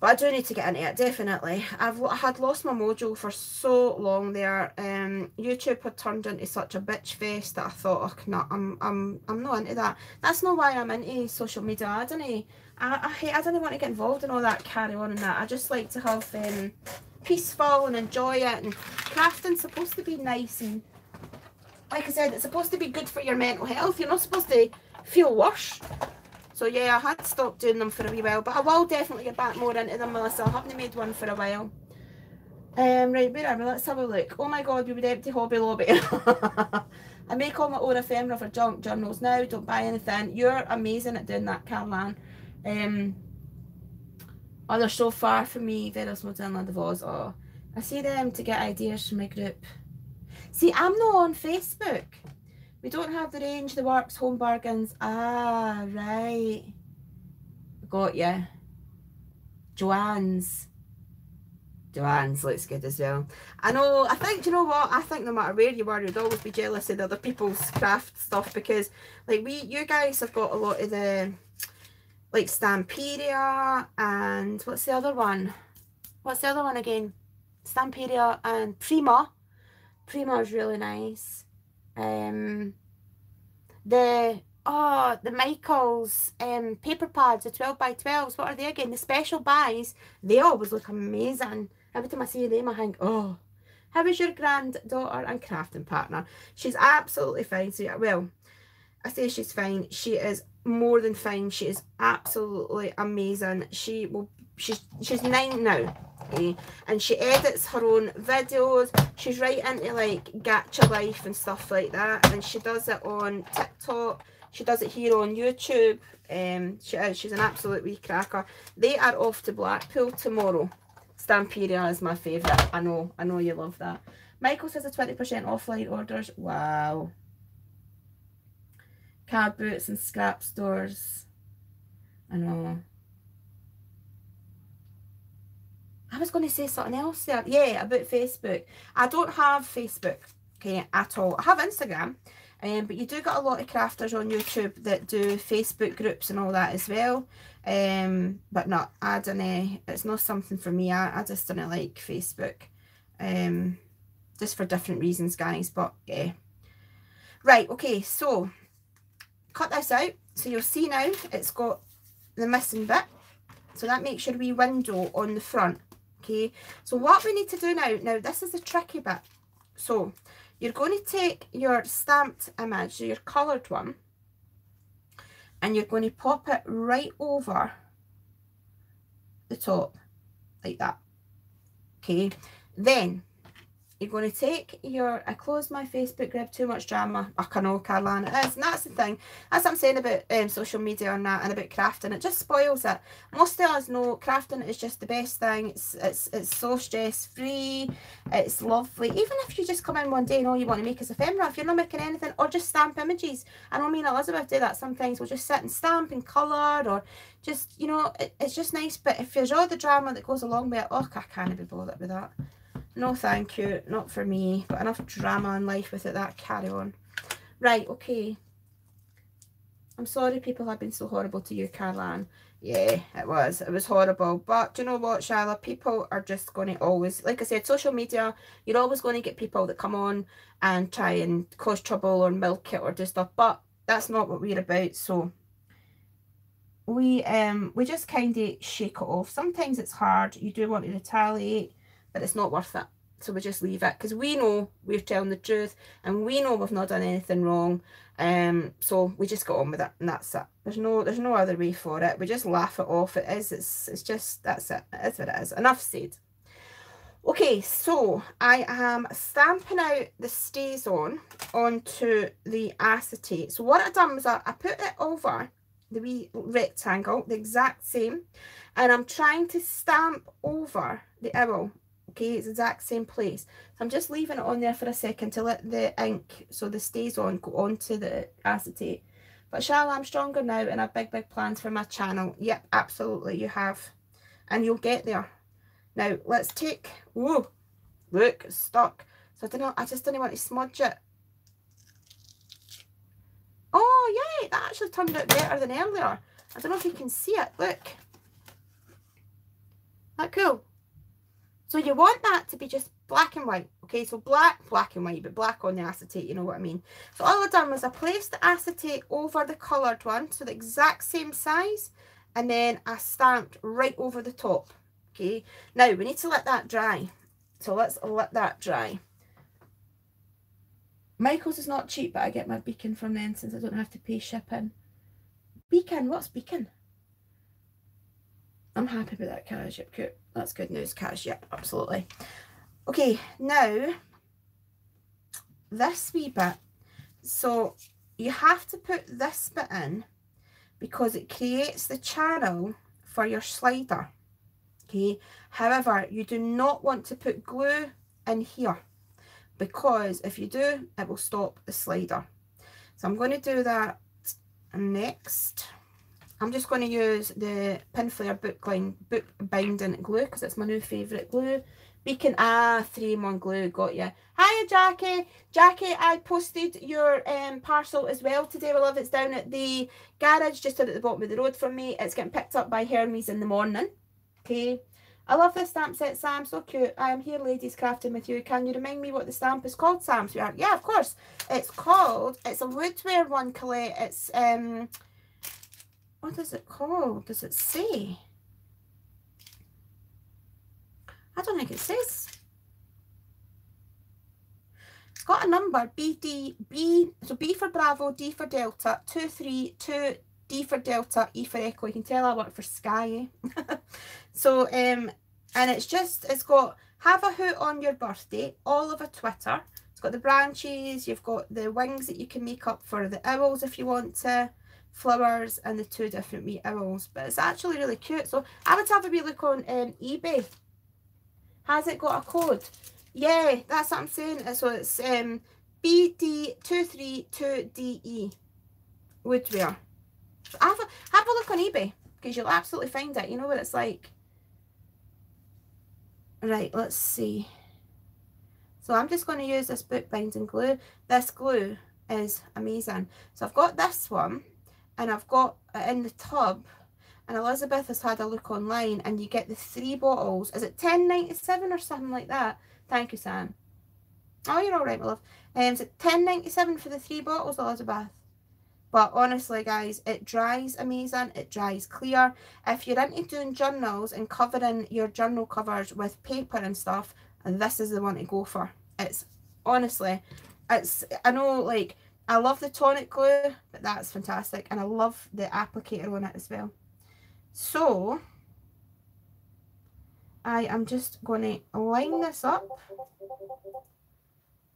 But I do need to get into it, definitely. I've I had lost my mojo for so long there. Um, YouTube had turned into such a bitch fest that I thought, oh, no, I'm, I'm, I'm not into that. That's not why I'm into social media. I don't, I, I, hate, I don't want to get involved in all that carry on and that. I just like to have um, peaceful and enjoy it. And crafting's supposed to be nice. And like I said, it's supposed to be good for your mental health. You're not supposed to feel worse. So yeah, I had stopped doing them for a wee while, but I will definitely get back more into them, Melissa. I haven't made one for a while. Um, right, where are we? Let's have a look. Oh my god, we would empty Hobby Lobby. I make all my own ephemera for junk journals now, don't buy anything. You're amazing at doing that, Caroline. Um, oh, they're so far from me, very small down Land of Oz. Oh, I see them to get ideas from my group. See, I'm not on Facebook. We don't have the range, the works, home bargains. Ah, right. Got ya. Joanne's. Joanne's looks good as well. I know, I think, do you know what? I think no matter where you are, you'd always be jealous of other people's craft stuff because, like, we, you guys have got a lot of the, like, Stamperia and, what's the other one? What's the other one again? Stamperia and Prima. Prima is really nice. Um, the, oh, Oh, the Michaels um, paper pads, the twelve by twelves. What are they again? The special buys. They always look amazing. Every time I see them, I think, oh. How is your granddaughter and crafting partner? She's absolutely fine. So, well, I say she's fine. She is more than fine. She is absolutely amazing. She will. She's, she's nine now. Okay? And she edits her own videos. She's right into, like, gacha life and stuff like that. And she does it on TikTok. She does it here on YouTube. Um, she is. She's an absolute wee cracker. They are off to Blackpool tomorrow. Stamperia is my favourite. I know. I know you love that. Michael says a twenty percent offline orders. Wow. Card boots and scrap stores. I know. I was going to say something else there. Yeah, about Facebook. I don't have Facebook, okay, at all. I have Instagram. Um, but you do get a lot of crafters on YouTube that do Facebook groups and all that as well. Um, but no, I don't know. It's not something for me. I, I just don't like Facebook. Um, just for different reasons, guys. But yeah. Right, okay. So, cut this out. So you'll see now it's got the missing bit. So that makes your wee window on the front. Okay. So what we need to do now, now this is the tricky bit. So, you're going to take your stamped image, your coloured one, and you're going to pop it right over the top, like that. Okay, then you're going to take your, I closed my Facebook grab, too much drama. I can know, Caroline, it is, and that's the thing. That's what I'm saying about um, social media and that, and about crafting. It just spoils it. Most of us know crafting is just the best thing. It's it's it's so stress-free. It's lovely. Even if you just come in one day and all you want to make is ephemera, if you're not making anything, or just stamp images. I know me and Elizabeth do that sometimes. We'll just sit and stamp and colour, or just, you know, it, it's just nice. But if there's all the drama that goes along with it, oh, I can't be bothered with that. No thank you, not for me. Got enough drama in life without that carry on. Right, okay. I'm sorry people have been so horrible to you, Caroline. Yeah, it was. It was horrible. But do you know what, Shyla? People are just going to always, like I said, social media, you're always going to get people that come on and try and cause trouble or milk it or do stuff. But that's not what we're about, so we um we just kind of shake it off. Sometimes it's hard. You do want to retaliate. But it's not worth it, so we just leave it because we know we're telling the truth and we know we've not done anything wrong. Um, so we just go on with it, and that's it. There's no, there's no other way for it. We just laugh it off. It is, it's, it's just that's it. It is what it is. Enough said. Okay, so I am stamping out the Stazon onto the acetate. So what I've done was I, I put it over the wee rectangle, the exact same, and I'm trying to stamp over the owl. Okay, it's the exact same place. So I'm just leaving it on there for a second to let the ink, so the Stazon, go onto the acetate. But Shyla, I'm stronger now and I have big, big plans for my channel. Yep, absolutely, you have. And you'll get there. Now, let's take... Whoa! Look, it's stuck. So I don't know, I just didn't want to smudge it. Oh, yeah, that actually turned out better than earlier. I don't know if you can see it. Look. Isn't that cool? So you want that to be just black and white, okay? So black, black and white, but black on the acetate, you know what I mean? So all I've done was I placed the acetate over the coloured one, so the exact same size, and then I stamped right over the top, okay? Now, we need to let that dry. So let's let that dry. Michaels is not cheap, but I get my Beacon from them since I don't have to pay shipping. Beacon? What's Beacon? I'm happy with that cash, yep, cool. That's good news, cash, yep, absolutely. Okay, now, this wee bit. So, you have to put this bit in because it creates the channel for your slider, okay? However, you do not want to put glue in here because if you do, it will stop the slider. So, I'm going to do that next. I'm just going to use the Pinflare Bookline Book Binding Glue because it's my new favourite glue. Beacon, ah, three in one glue, got you. Hiya, Jackie. Jackie, I posted your um, parcel as well today, my love. It's down at the garage, just out at the bottom of the road from me. It's getting picked up by Hermes in the morning. Okay, I love this stamp set, Sam, so cute. I am here, ladies, crafting with you. Can you remind me what the stamp is called, Sam? Sweetheart? Yeah, of course. It's called, it's a Woodware one, Colette. It's, um, what is it called? Does it say? I don't think it says. It's got a number, B D, B, so B for Bravo, D for Delta, two three two. D for Delta, E for Echo. You can tell I work for Sky. Eh? so, um, and it's just, it's got have a hoot on your birthday, all of a twitter. It's got the branches, you've got the wings that you can make up for the owls if you want to, flowers, and the two different wee owls. But it's actually really cute. So I would have a wee look on um, eBay. Has it got a code? Yeah, that's what I'm saying. So it's um, B D two three two D E, Woodware. Have a, have a look on eBay, because you'll absolutely find it. You know what it's like. Right, let's see. So I'm just going to use this book binding glue. This glue is amazing. So I've got this one, and I've got it in the tub. And Elizabeth has had a look online, and you get the three bottles. Is it ten ninety-seven or something like that? Thank you, Sam. Oh, you're all right, my love. Um, is it ten ninety-seven for the three bottles, Elizabeth? But honestly, guys, it dries amazing. It dries clear. If you're into doing journals and covering your journal covers with paper and stuff, and this is the one to go for. It's honestly, it's, I know, like, I love the tonic glue, but that's fantastic. And I love the applicator on it as well. So, I am just going to line this up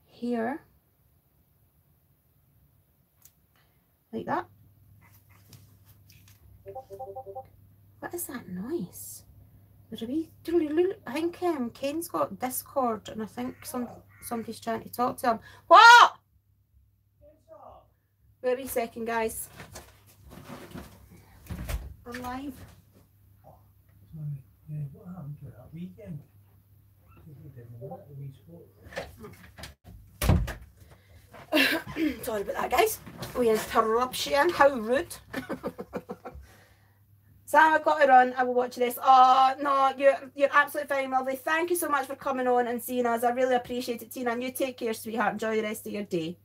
here. Like that. What is that noise? I think um, Kane's got Discord, and I think some somebody's trying to talk to him. What? Wait a second, guys. I'm live. What happened to that weekend? Sorry about that, guys. We interruption. How rude. Sam, I've got to run. I will watch this. Oh no, you're you're absolutely fine, lovely. Thank you so much for coming on and seeing us. I really appreciate it, Tina. And you take care, sweetheart. Enjoy the rest of your day.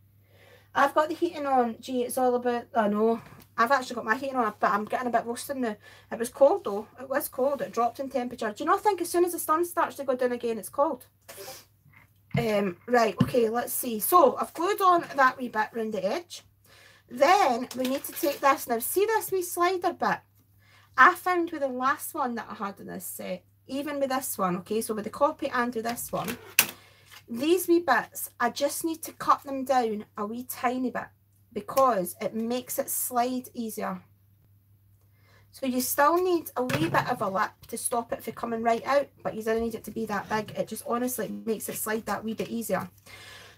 I've got the heating on. Gee, it's all about. I know. I've actually got my heating on, but I'm getting a bit roasting now. It was cold though. It was cold. It dropped in temperature. Do you not think as soon as the sun starts to go down again, it's cold? Um, right, okay, let's see. So I've glued on that wee bit round the edge. Then we need to take this. Now, see this wee slider bit? I found with the last one that I had in this set, even with this one, okay, so with the copy and with this one, these wee bits, I just need to cut them down a wee tiny bit because it makes it slide easier. So you still need a wee bit of a lip to stop it from coming right out, but you don't need it to be that big. It just honestly makes it slide that wee bit easier.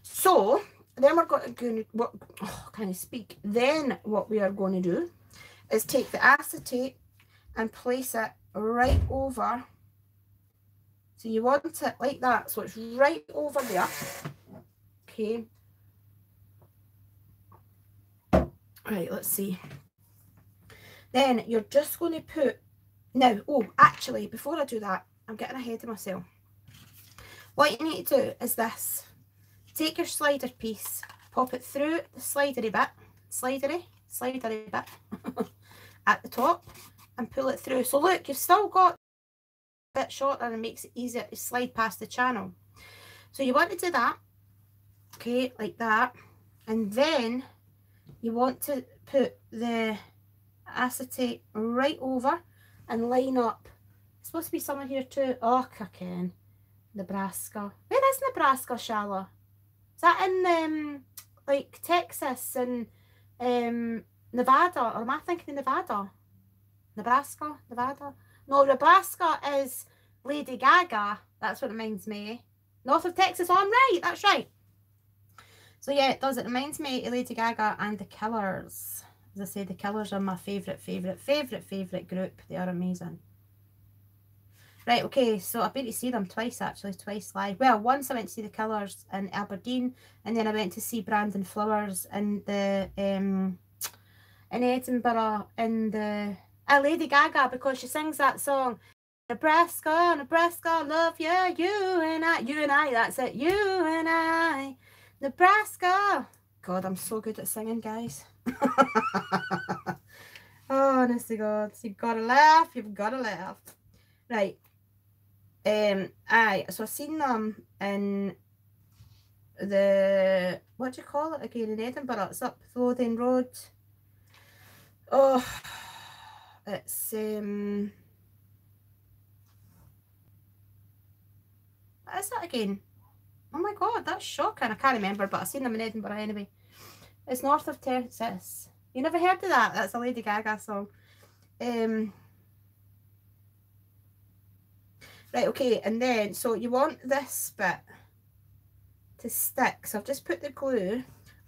So then we're going to what oh, can I speak? Then what we are going to do is take the acetate and place it right over. So you want it like that, so it's right over there. Okay. Right, let's see. Then you're just going to put, now, oh, actually, before I do that, I'm getting ahead of myself. What you need to do is this. Take your slider piece, pop it through the slidery bit, slidery, slidery bit, at the top, and pull it through. So look, you've still got a bit shorter and it makes it easier to slide past the channel. So you want to do that, okay, like that, and then you want to put the acetate right over and line up. It's supposed to be someone here too. Oh, cooking. Nebraska. Where is Nebraska, Shala? Is that in um like Texas and um Nevada? Or am I thinking of Nevada? Nebraska? Nevada? No, Nebraska is Lady Gaga. That's what it reminds me. North of Texas. Oh, I'm right. That's right. So yeah, it does. It reminds me of Lady Gaga and The Killers. As I say, The Killers are my favourite, favourite, favourite, favourite group. They are amazing. Right, okay, so I've been to see them twice, actually, twice live. Well, once I went to see The Killers in Aberdeen, and then I went to see Brandon Flowers in the um, in Edinburgh, in the uh, Lady Gaga, because she sings that song, Nebraska, Nebraska, love yeah, you and I, you and I, that's it, you and I, Nebraska. God, I'm so good at singing, guys. Oh, honestly, God, you've got to laugh, you've got to laugh. Right, um, aye, so I've seen them in the, what do you call it again in Edinburgh? It's up Lothian Road. Oh, it's, um, what is that again? Oh my God, that's shocking. I can't remember, but I've seen them in Edinburgh anyway. It's north of Texas. You never heard of that? That's a Lady Gaga song. Um, right, okay, and then, so you want this bit to stick. So I've just put the glue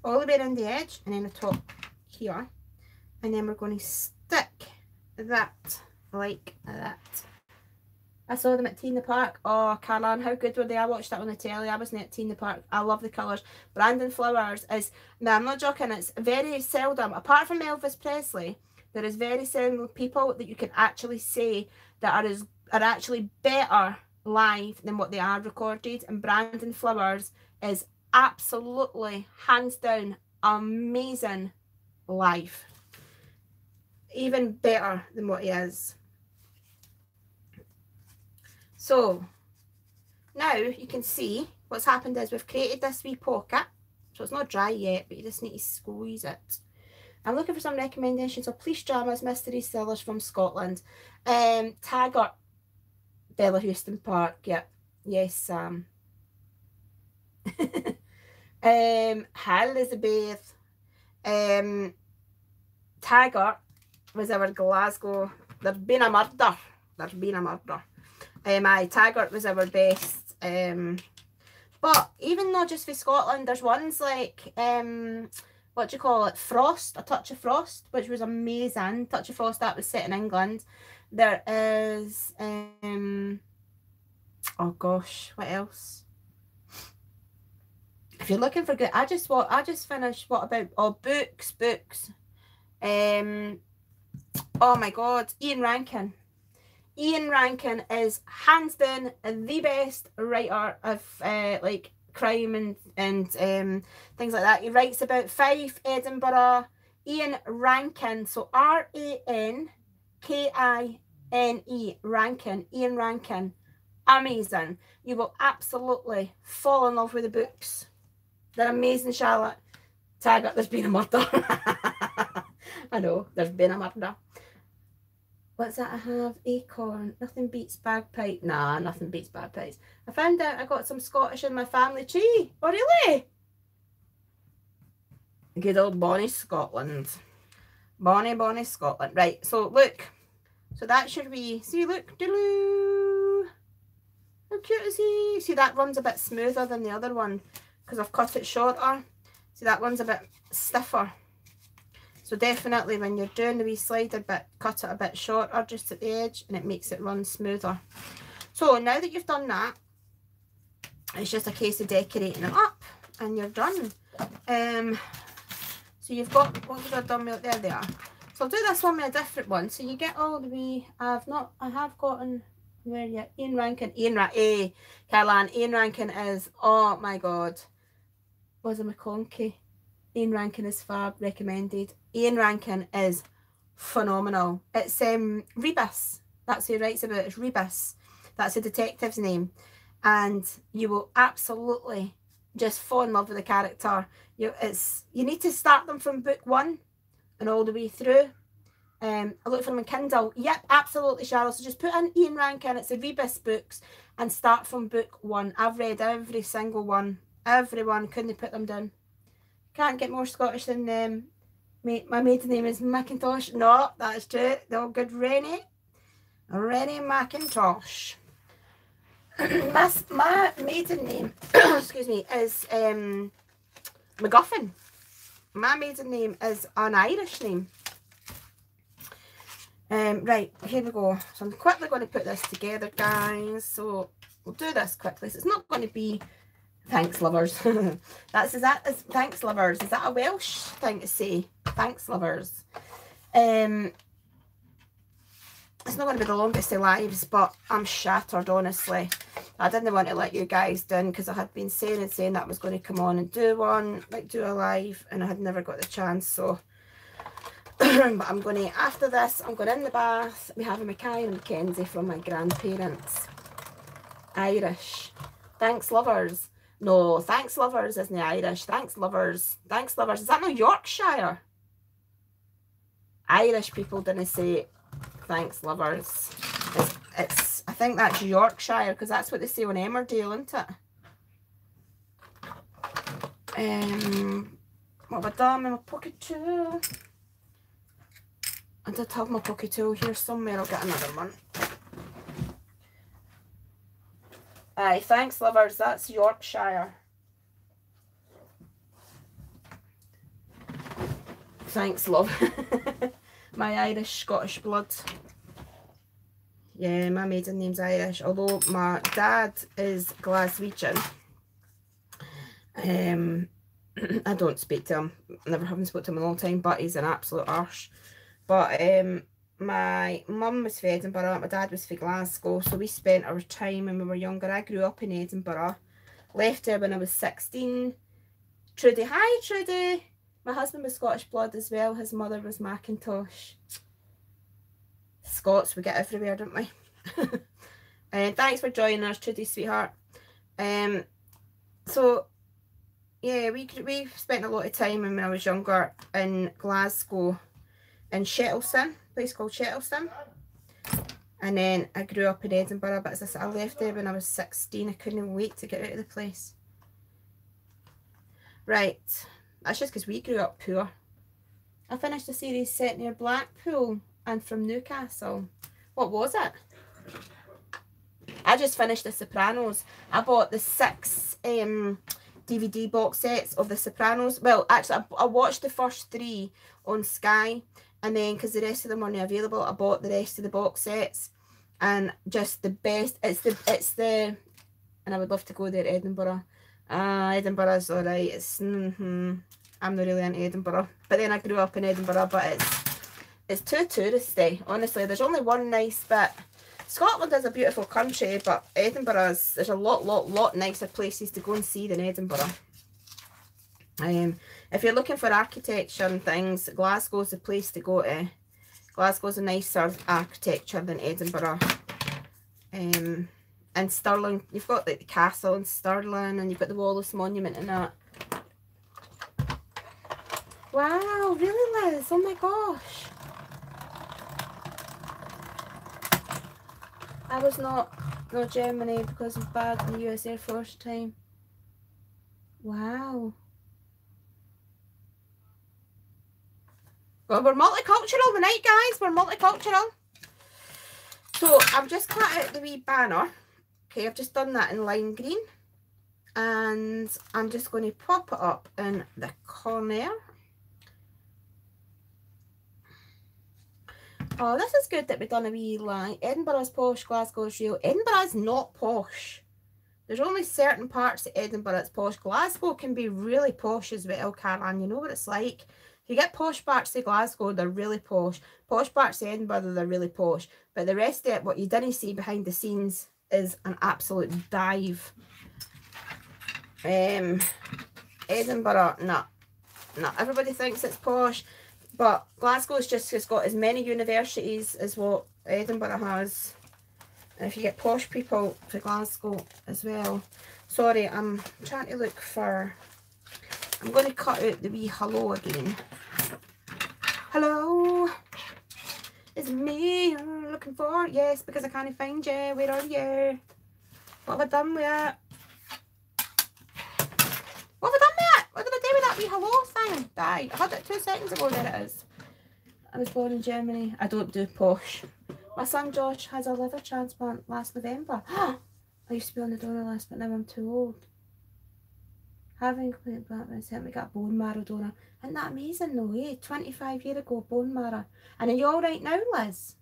all the way around the edge and then the top here. And then we're going to stick that like that. I saw them at Tea in the Park. Oh, Caroline, how good were they? I watched that on the telly. I wasn't at Tea in the Park. I love the colours. Brandon Flowers is, no, I'm not joking, it's very seldom, apart from Elvis Presley, there is very seldom people that you can actually say that are, as, are actually better live than what they are recorded. And Brandon Flowers is absolutely, hands down, amazing live. Even better than what he is. So now you can see what's happened is we've created this wee pocket, so it's not dry yet, but you just need to squeeze it. I'm looking for some recommendations of police dramas, mystery thrillers from Scotland. Um, Taggart, Bella Houston Park, yep, yes, Sam. Um, hi Elizabeth. Um, Taggart was our Glasgow, there's been a murder, there's been a murder. Um, aye, Taggart was our best, um, but even though just for Scotland, there's ones like, um, what do you call it, Frost, A Touch of Frost, which was amazing. Touch of Frost, that was set in England. There is, um, oh gosh, what else? If you're looking for good, I just, what, I just finished, what about, oh, books, books, um, oh my God, Ian Rankin. Ian Rankin is hands down the best writer of uh, like crime and, and um, things like that. He writes about Fife, Edinburgh. Ian Rankin, so R A N K I N E, Rankin, Ian Rankin, amazing. You will absolutely fall in love with the books. They're amazing, Charlotte. Taggart, there's been a murder. I know, there's been a murder. What's that I have? Acorn. Nothing beats bagpipe. Nah, nothing beats bagpipes. I found out I got some Scottish in my family tree. Oh, really? Good old Bonnie Scotland. Bonnie, Bonnie Scotland. Right, so look. So that should be... See, look. Doodaloo. How cute is he? See, that one's a bit smoother than the other one because I've cut it shorter. See, that one's a bit stiffer. So definitely when you're doing the wee slider bit, cut it a bit shorter just at the edge and it makes it run smoother. So now that you've done that, it's just a case of decorating it up and you're done. Um, so you've got, what have I done with it? There they are. So I'll do this one with a different one. So you get all the wee, I've not, I have gotten, where yet? Ian Rankin, Ian Rankin, eh, Caroline, Ian Rankin is, oh my God, was it McConkey? Ian Rankin is fab, recommended. Ian Rankin is phenomenal. It's um, Rebus. That's who he writes about it. It's Rebus. That's the detective's name. And you will absolutely just fall in love with the character. You, it's, you need to start them from book one and all the way through. Um, I look for them on Kindle. Yep, absolutely, Charles. So just put in Ian Rankin. It's the Rebus books and start from book one. I've read every single one. Everyone. Couldn't put them down. Can't get more Scottish than them. Um, my maiden name is Macintosh. No, that's true. The old good Rennie. Rennie Macintosh. my, my maiden name, excuse me, is um, MacGuffin. My maiden name is an Irish name. Um, right, here we go. So I'm quickly going to put this together, guys. So we'll do this quickly. So it's not going to be... Thanks, lovers. That's, is that, is, thanks, lovers. Is that a Welsh thing to say? Thanks, lovers. Um, it's not going to be the longest of lives, but I'm shattered, honestly. I didn't want to let you guys down because I had been saying and saying that I was going to come on and do one, like do a live, and I had never got the chance, so. But I'm going to, after this, I'm going in the bath. We have a Mackay and Mackenzie from my grandparents. Irish. Thanks, lovers. No, thanks, lovers, isn't it Irish? Thanks, lovers. Thanks, lovers. Is that not Yorkshire? Irish people didn't say thanks, lovers. It's, it's I think that's Yorkshire, because that's what they say on Emmerdale, isn't it? Um, what have I done in my pocket tool? I did have my pocket tool here somewhere. I'll get another one. Aye, thanks, lovers. That's Yorkshire. Thanks, love. My Irish, Scottish blood. Yeah, my maiden name's Irish, although my dad is Glaswegian. Um, I don't speak to him. Never haven't spoken to him in a long time, but he's an absolute arse. But um, my mum was from Edinburgh, my dad was from Glasgow, so we spent our time when we were younger. I grew up in Edinburgh, left there when I was sixteen. Trudy, hi Trudy! My husband was Scottish blood as well, his mother was Macintosh. Scots, we get everywhere, don't we? And thanks for joining us, Trudy, sweetheart. Um, so, yeah, we, we spent a lot of time when I was younger in Glasgow, in Shettleston, a place called Shettleston. And then I grew up in Edinburgh, but as I said, I left there when I was sixteen. I couldn't wait to get out of the place. Right, that's just because we grew up poor. I finished a series set near Blackpool and from Newcastle. What was it? I just finished The Sopranos. I bought the six um, D V D box sets of The Sopranos. Well, actually, I, I watched the first three on Sky, and then because the rest of them weren't available, I bought the rest of the box sets, and just the best. It's the it's the, and I would love to go there, Edinburgh. Uh, Edinburgh's alright. It's mm-hmm. I'm not really into Edinburgh, but then I grew up in Edinburgh. But it's it's too touristy. Honestly, there's only one nice bit. Scotland is a beautiful country, but Edinburgh's there's a lot, lot, lot nicer places to go and see than Edinburgh. Um, if you're looking for architecture and things, Glasgow's the place to go to. Glasgow's a nicer architecture than Edinburgh. Um, and Stirling, you've got like the castle in Stirling, and you've got the Wallace Monument and that. Wow, really, Liz? Oh my gosh. I was not not Germany because of bad in the U S Air Force time. Wow. Well, we're multicultural tonight, guys. We're multicultural. So I've just cut out the wee banner. Okay, I've just done that in lime green. And I'm just going to pop it up in the corner. Oh, this is good that we've done a wee line. Edinburgh's posh, Glasgow's real. Edinburgh's not posh. There's only certain parts of Edinburgh that's posh. Glasgow can be really posh as well, Caroline. You know what it's like. If you get posh parts of Glasgow, they're really posh. Posh parts of Edinburgh, they're really posh. But the rest of it, what you didn't see behind the scenes, is an absolute dive. Um, Edinburgh, no. No, everybody thinks it's posh. But Glasgow's just has got as many universities as what Edinburgh has. And if you get posh people for Glasgow as well. Sorry, I'm trying to look for... I'm going to cut out the wee hello again. Hello, it's me you're looking for. Yes, because I can't find you. Where are you? What have I done with it? What have I done with it? What did I do with that wee hello thing? Die. I had it two seconds ago. There it is. I was born in Germany. I don't do posh. My son Josh has a liver transplant last November. I used to be on the donor list, but now I'm too old. Having played Blackman sent me got bone marrow donor. Isn't that amazing though, eh? twenty-five years ago, bone marrow. And are you alright now, Liz?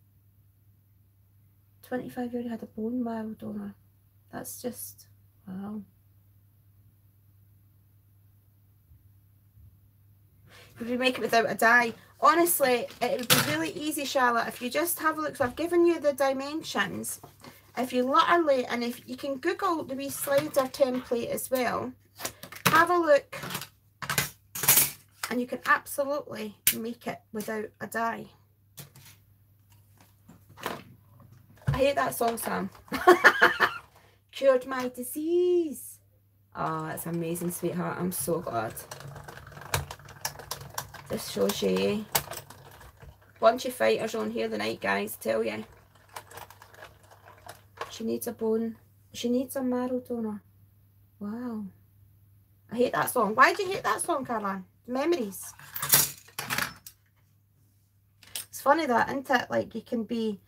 twenty-five years ago, had a bone marrow donor. That's just, wow. We'd be making it without a die. Honestly, it would be really easy, Charlotte, if you just have a look. So I've given you the dimensions. If you literally, and if you can Google the wee slider template as well, have a look, and you can absolutely make it without a die. I hate that song, Sam. Cured my disease. Oh, that's amazing, sweetheart. I'm so glad. This shows you. Bunch of fighters on here tonight, guys, I tell you. She needs a bone. She needs a marrow donor. Wow. I hate that song. Why do you hate that song, Caroline? Memories. It's funny that, isn't it? Like, you can be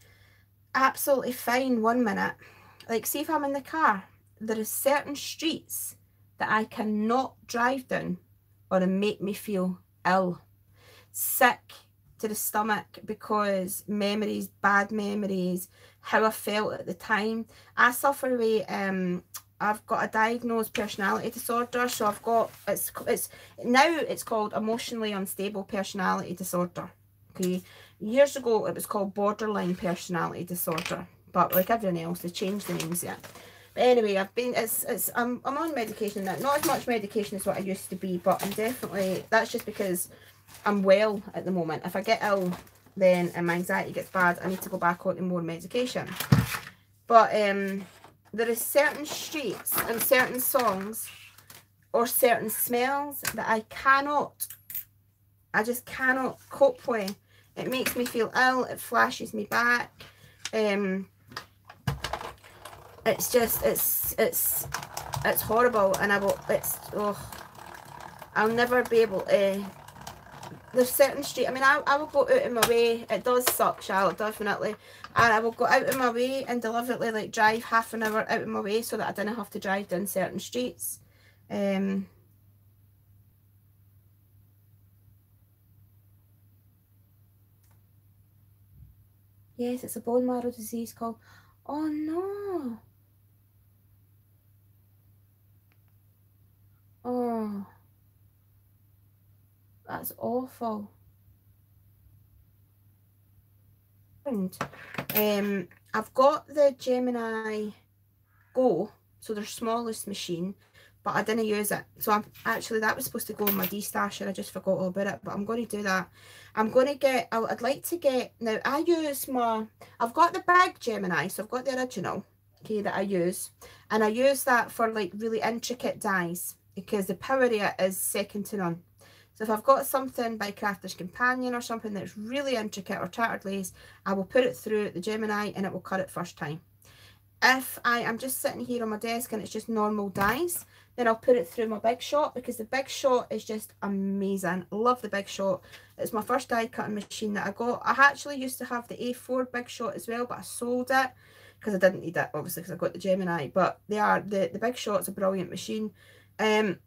absolutely fine one minute. Like, see if I'm in the car. There are certain streets that I cannot drive down or they make me feel ill. Sick to the stomach because memories, bad memories, how I felt at the time. I suffer with, um, I've got a diagnosed personality disorder, so I've got, it's, it's now it's called emotionally unstable personality disorder, okay? Years ago it was called borderline personality disorder, but like everyone else they changed the names yet. But anyway, I've been, it's, it's, I'm, I'm on medication now, not as much medication as what I used to be, but I'm definitely, that's just because I'm well at the moment. If I get ill then and my anxiety gets bad, I need to go back onto more medication. But um, there are certain streets and certain songs or certain smells that I cannot, I just cannot cope with. It makes me feel ill, it flashes me back. Um, it's just, it's, it's, it's horrible, and I will, it's, oh, I'll never be able to. There's certain street, I mean, I, I will go out of my way. It does suck, Charlotte, definitely. And I will go out of my way and deliberately, like, drive half an hour out of my way so that I didn't have to drive down certain streets. Um, yes, it's a bone marrow disease called... Oh, no. Oh. That's awful. And, um, I've got the Gemini Go, so their smallest machine, but I didn't use it. So I'm actually, that was supposed to go on my D-stash and I just forgot all about it, but I'm going to do that. I'm going to get, I'll, I'd like to get, now I use my, I've got the big Gemini, so I've got the original, okay, that I use. And I use that for like really intricate dies because the power of it is second to none. So if I've got something by Crafter's Companion or something that's really intricate or tattered lace, I will put it through the Gemini and it will cut it first time. If I am just sitting here on my desk and it's just normal dies, then I'll put it through my Big Shot because the Big Shot is just amazing. Love the Big Shot. It's my first die cutting machine that I got. I actually used to have the A four Big Shot as well, but I sold it because I didn't need it, obviously, because I got the Gemini. But they are, the, the Big Shot's a brilliant machine. Um,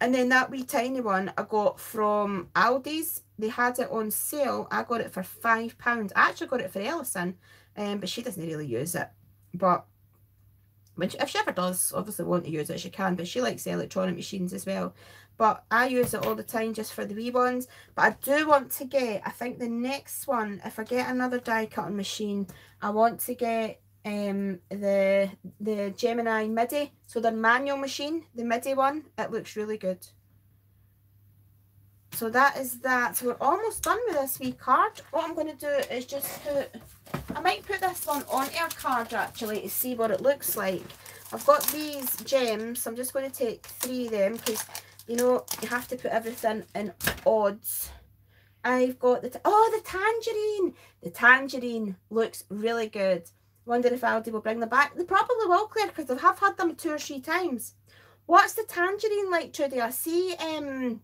And then that wee tiny one I got from Aldi's. They had it on sale. I got it for five pounds. I actually got it for Ellison, um, but she doesn't really use it. But when she, if she ever does, obviously want to use it, she can. But she likes the electronic machines as well. But I use it all the time just for the wee ones. But I do want to get, I think the next one, if I get another die cutting machine, I want to get um the the Gemini Midi, so their manual machine, the Midi one. It looks really good. So that is that. So we're almost done with this wee card. What I'm going to do is just put, I might put this one onto a card actually to see what it looks like. I've got these gems, so I'm just going to take three of them because you know you have to put everything in odds. I've got the, oh, the tangerine the tangerine looks really good. Wonder if Aldi will bring them back. They probably will, Claire, because I have had them two or three times. What's the tangerine like, Trudy? I see, um,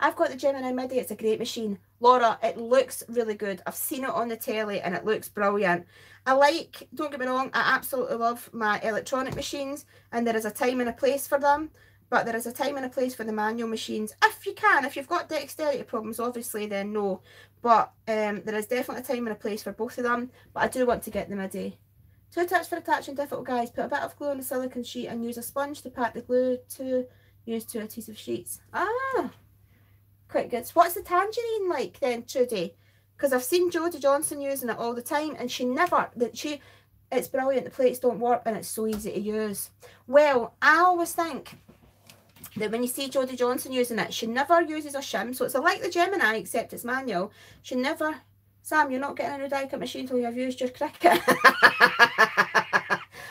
I've got the Gemini Midi. It's a great machine. Laura, it looks really good. I've seen it on the telly and it looks brilliant. I like, don't get me wrong, I absolutely love my electronic machines and there is a time and a place for them, but there is a time and a place for the manual machines. If you can, if you've got dexterity problems, obviously, then no. But um, there is definitely a time and a place for both of them, but I do want to get the Midi. To attach for attaching difficult guys, put a bit of glue on a silicone sheet and use a sponge to pat the glue to use two adhesive sheets. Ah, quite good. What's the tangerine like then, Trudy? Because I've seen Jodie Johnson using it all the time, and she never, that she, it's brilliant, the plates don't work, and it's so easy to use. Well, I always think that when you see Jodie Johnson using it, she never uses a shim, so it's like the Gemini, except it's manual. She never, Sam, you're not getting a new die cut machine until you've used your Cricut.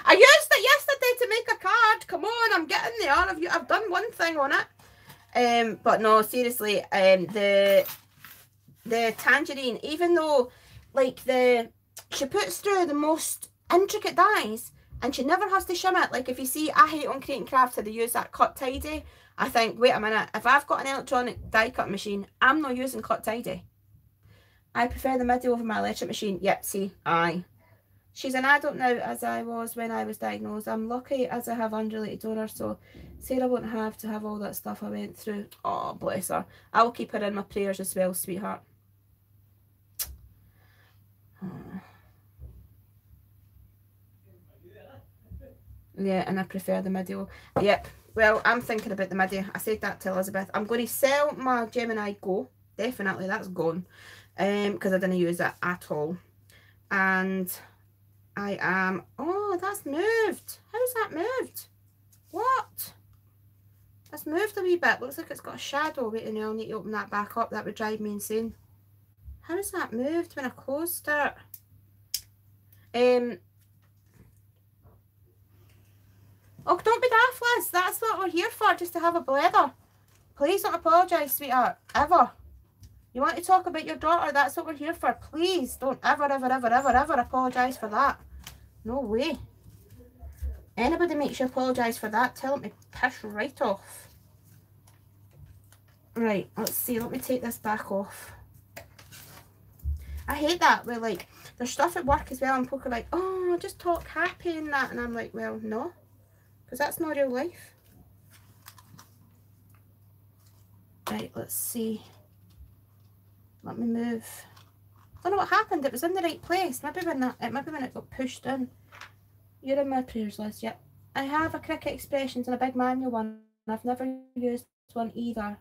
I used it yesterday to make a card, come on, I'm getting there, I've, I've done one thing on it. Um, but no, seriously, um, the the tangerine, even though, like, the she puts through the most intricate dies, and she never has to shim it. Like, if you see, I hate on Crate and Craft how they use that cut tidy. I think, wait a minute, if I've got an electronic die cut machine, I'm not using cut tidy. I prefer the Midi over my electric machine. Yep, see, aye. She's an adult now, as I was when I was diagnosed. I'm lucky as I have unrelated donors, so Sarah won't have to have all that stuff I went through. Oh, bless her. I'll keep her in my prayers as well, sweetheart. Yeah, and I prefer the Midi. Yep, well, I'm thinking about the Midi. I said that to Elizabeth. I'm going to sell my Gemini Go. Definitely, that's gone. Um, because I didn't use it at all. And I am... Oh, that's moved. How's that moved? What? That's moved a wee bit. Looks like it's got a shadow. Wait a minute, I'll need to open that back up. That would drive me insane. How is that moved when I closed it? Um... Oh, don't be daft, Liz. That's what we're here for, just to have a blether. Please don't apologise, sweetheart. Ever. You want to talk about your daughter? That's what we're here for. Please don't ever, ever, ever, ever, ever apologise for that. No way. Anybody makes you apologise for that, tell them to piss right off. Right, let's see. Let me take this back off. I hate that. We're like, there's stuff at work as well, and people are like, oh, just talk happy and that. And I'm like, well, no. Because that's not real life. Right, let's see. Let me move. I don't know what happened. It was in the right place. Maybe when that, it, maybe when it got pushed in. You're in my prayers list, yep. I have a Cricut Expressions and a big manual one. And I've never used one either.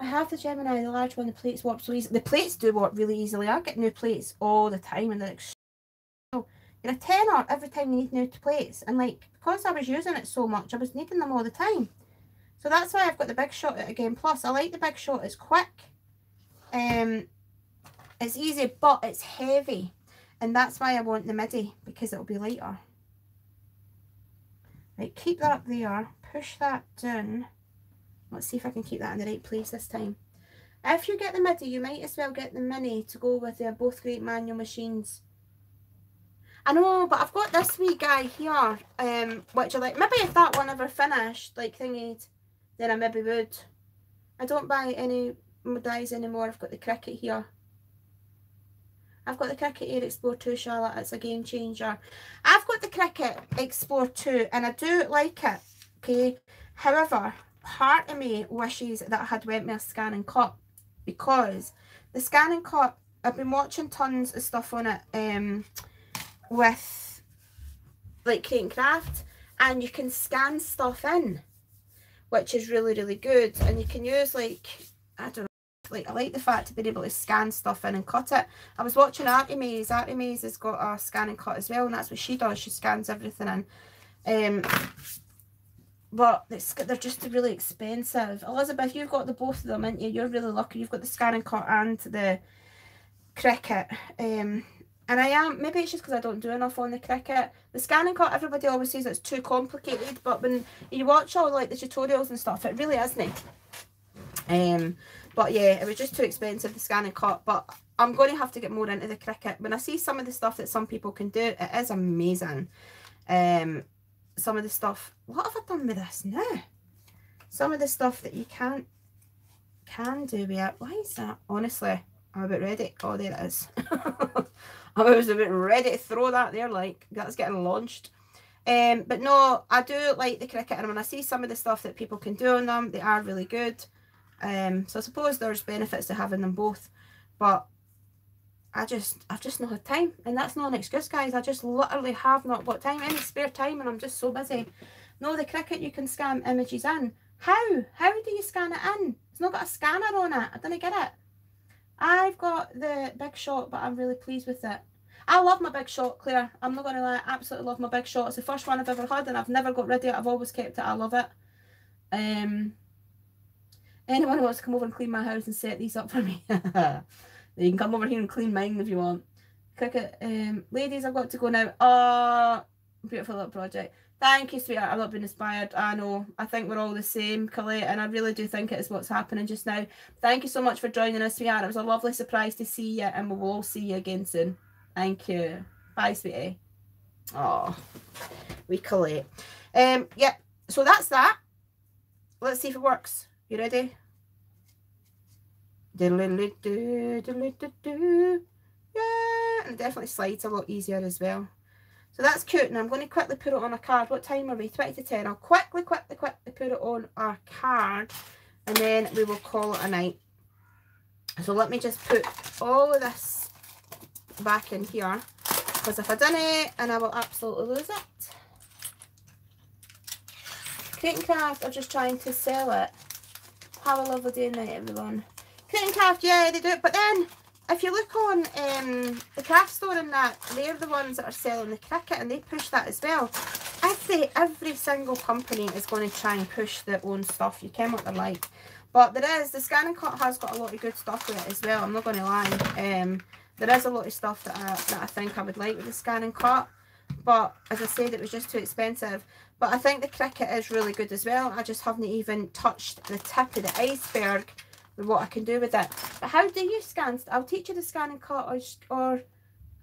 I have the Gemini, the large one. The plates warp so easily. The plates do warp really easily. I get new plates all the time, and they're extremely. You're a tenner every time you need new plates, and like, because I was using it so much, I was needing them all the time. So that's why I've got the Big Shot out again. Plus, I like the Big Shot, it's quick, um, it's easy, but it's heavy, and that's why I want the Midi, because it'll be lighter. Right, keep that up there, push that down. Let's see if I can keep that in the right place this time. If you get the Midi, you might as well get the Mini to go with. They're both great manual machines. I know, but I've got this wee guy here, um, which I like. Maybe if that one ever finished, like thingied, then I maybe would. I don't buy any dies anymore. I've got the Cricut here. I've got the Cricut Air Explore two, Charlotte. It's a game changer. I've got the Cricut Explore two, and I do like it, okay? However, part of me wishes that I had went with a Scan and Cut, because the Scan and Cut, I've been watching tons of stuff on it, um... with like Crate and Craft, and you can scan stuff in, which is really really good, and you can use like, I don't know, like I like the fact to be able to scan stuff in and cut it. I was watching Artemis. Artemis has got a Scan and Cut as well, and that's what she does, she scans everything in, um, but it's, they're just really expensive. Elizabeth, you've got the both of them, ain't you? You're really lucky, you've got the Scan and Cut and the Cricut. um And I am, maybe it's just because I don't do enough on the Cricut. The Scan and Cut, everybody always says it's too complicated, but when you watch all like the tutorials and stuff, it really isn't. Um, but yeah, it was just too expensive, the Scan and Cut, but I'm going to have to get more into the Cricut. When I see some of the stuff that some people can do, it is amazing. Um, some of the stuff, what have I done with this now? Some of the stuff that you can't, can do with it. Why is that? Honestly, I'm about ready. Oh, there it is. I was a bit ready to throw that there, like, that's getting launched. Um, but no, I do like the Cricut, and when I see some of the stuff that people can do on them, they are really good. Um, so I suppose there's benefits to having them both, but I just, I've just not had time, and that's not an excuse, guys. I just literally have not got time, any spare time, and I'm just so busy. No, the Cricut, you can scan images in. How? How do you scan it in? It's not got a scanner on it. I don't get it. I've got the Big Shot, but I'm really pleased with it. I love my Big Shot, Claire. I'm not going to lie. I absolutely love my Big Shot. It's the first one I've ever had, and I've never got rid of it. I've always kept it. I love it. Um, anyone who wants to come over and clean my house and set these up for me, you can come over here and clean mine if you want. Cricut, um, ladies, I've got to go now. Oh, beautiful little project. Thank you, sweetheart. I've not been inspired. I know. I think we're all the same, Colette, and I really do think it is what's happening just now. Thank you so much for joining us, sweetheart. It was a lovely surprise to see you, and we will all see you again soon. Thank you. Bye, sweetie. Oh, we Colette. Um, yeah, so that's that. Let's see if it works. You ready? Yeah, and it definitely slides a lot easier as well. So that's cute, and I'm going to quickly put it on a card. What time are we? twenty to ten. I'll quickly, quickly, quickly put it on our card, and then we will call it a night. So let me just put all of this back in here, because if I done it, and I will absolutely lose it. Crate and Craft are just trying to sell it. Have a lovely day and night, everyone. Crate and Craft, yeah, they do it, but then... if you look on um, the craft store and that, they're the ones that are selling the Cricut, and they push that as well. I say every single company is going to try and push their own stuff. You can what they're like. But there is, the Scan and Cut has got a lot of good stuff with it as well. I'm not going to lie. Um, there is a lot of stuff that I, that I think I would like with the Scan and Cut. But as I said, it was just too expensive. But I think the Cricut is really good as well. I just haven't even touched the tip of the iceberg. What I can do with it. But how do you scan? I'll teach you the Scan and Cut, or, or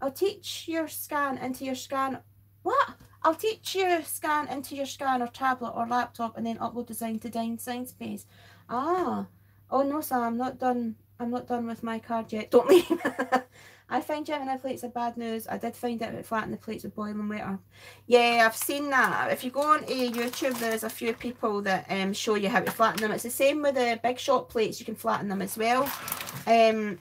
I'll teach your scan into your scan. What? I'll teach you scan into your scanner, tablet or laptop, and then upload design to Design Space. Ah. Oh no, Sam, I'm not done. I'm not done with my card yet. Don't leave. I find Gemini plates are bad news. I did find out that flatten the plates with boiling water. Yeah, I've seen that. If you go onto YouTube, there's a few people that um, show you how to flatten them. It's the same with the Big Shot plates. You can flatten them as well. Um,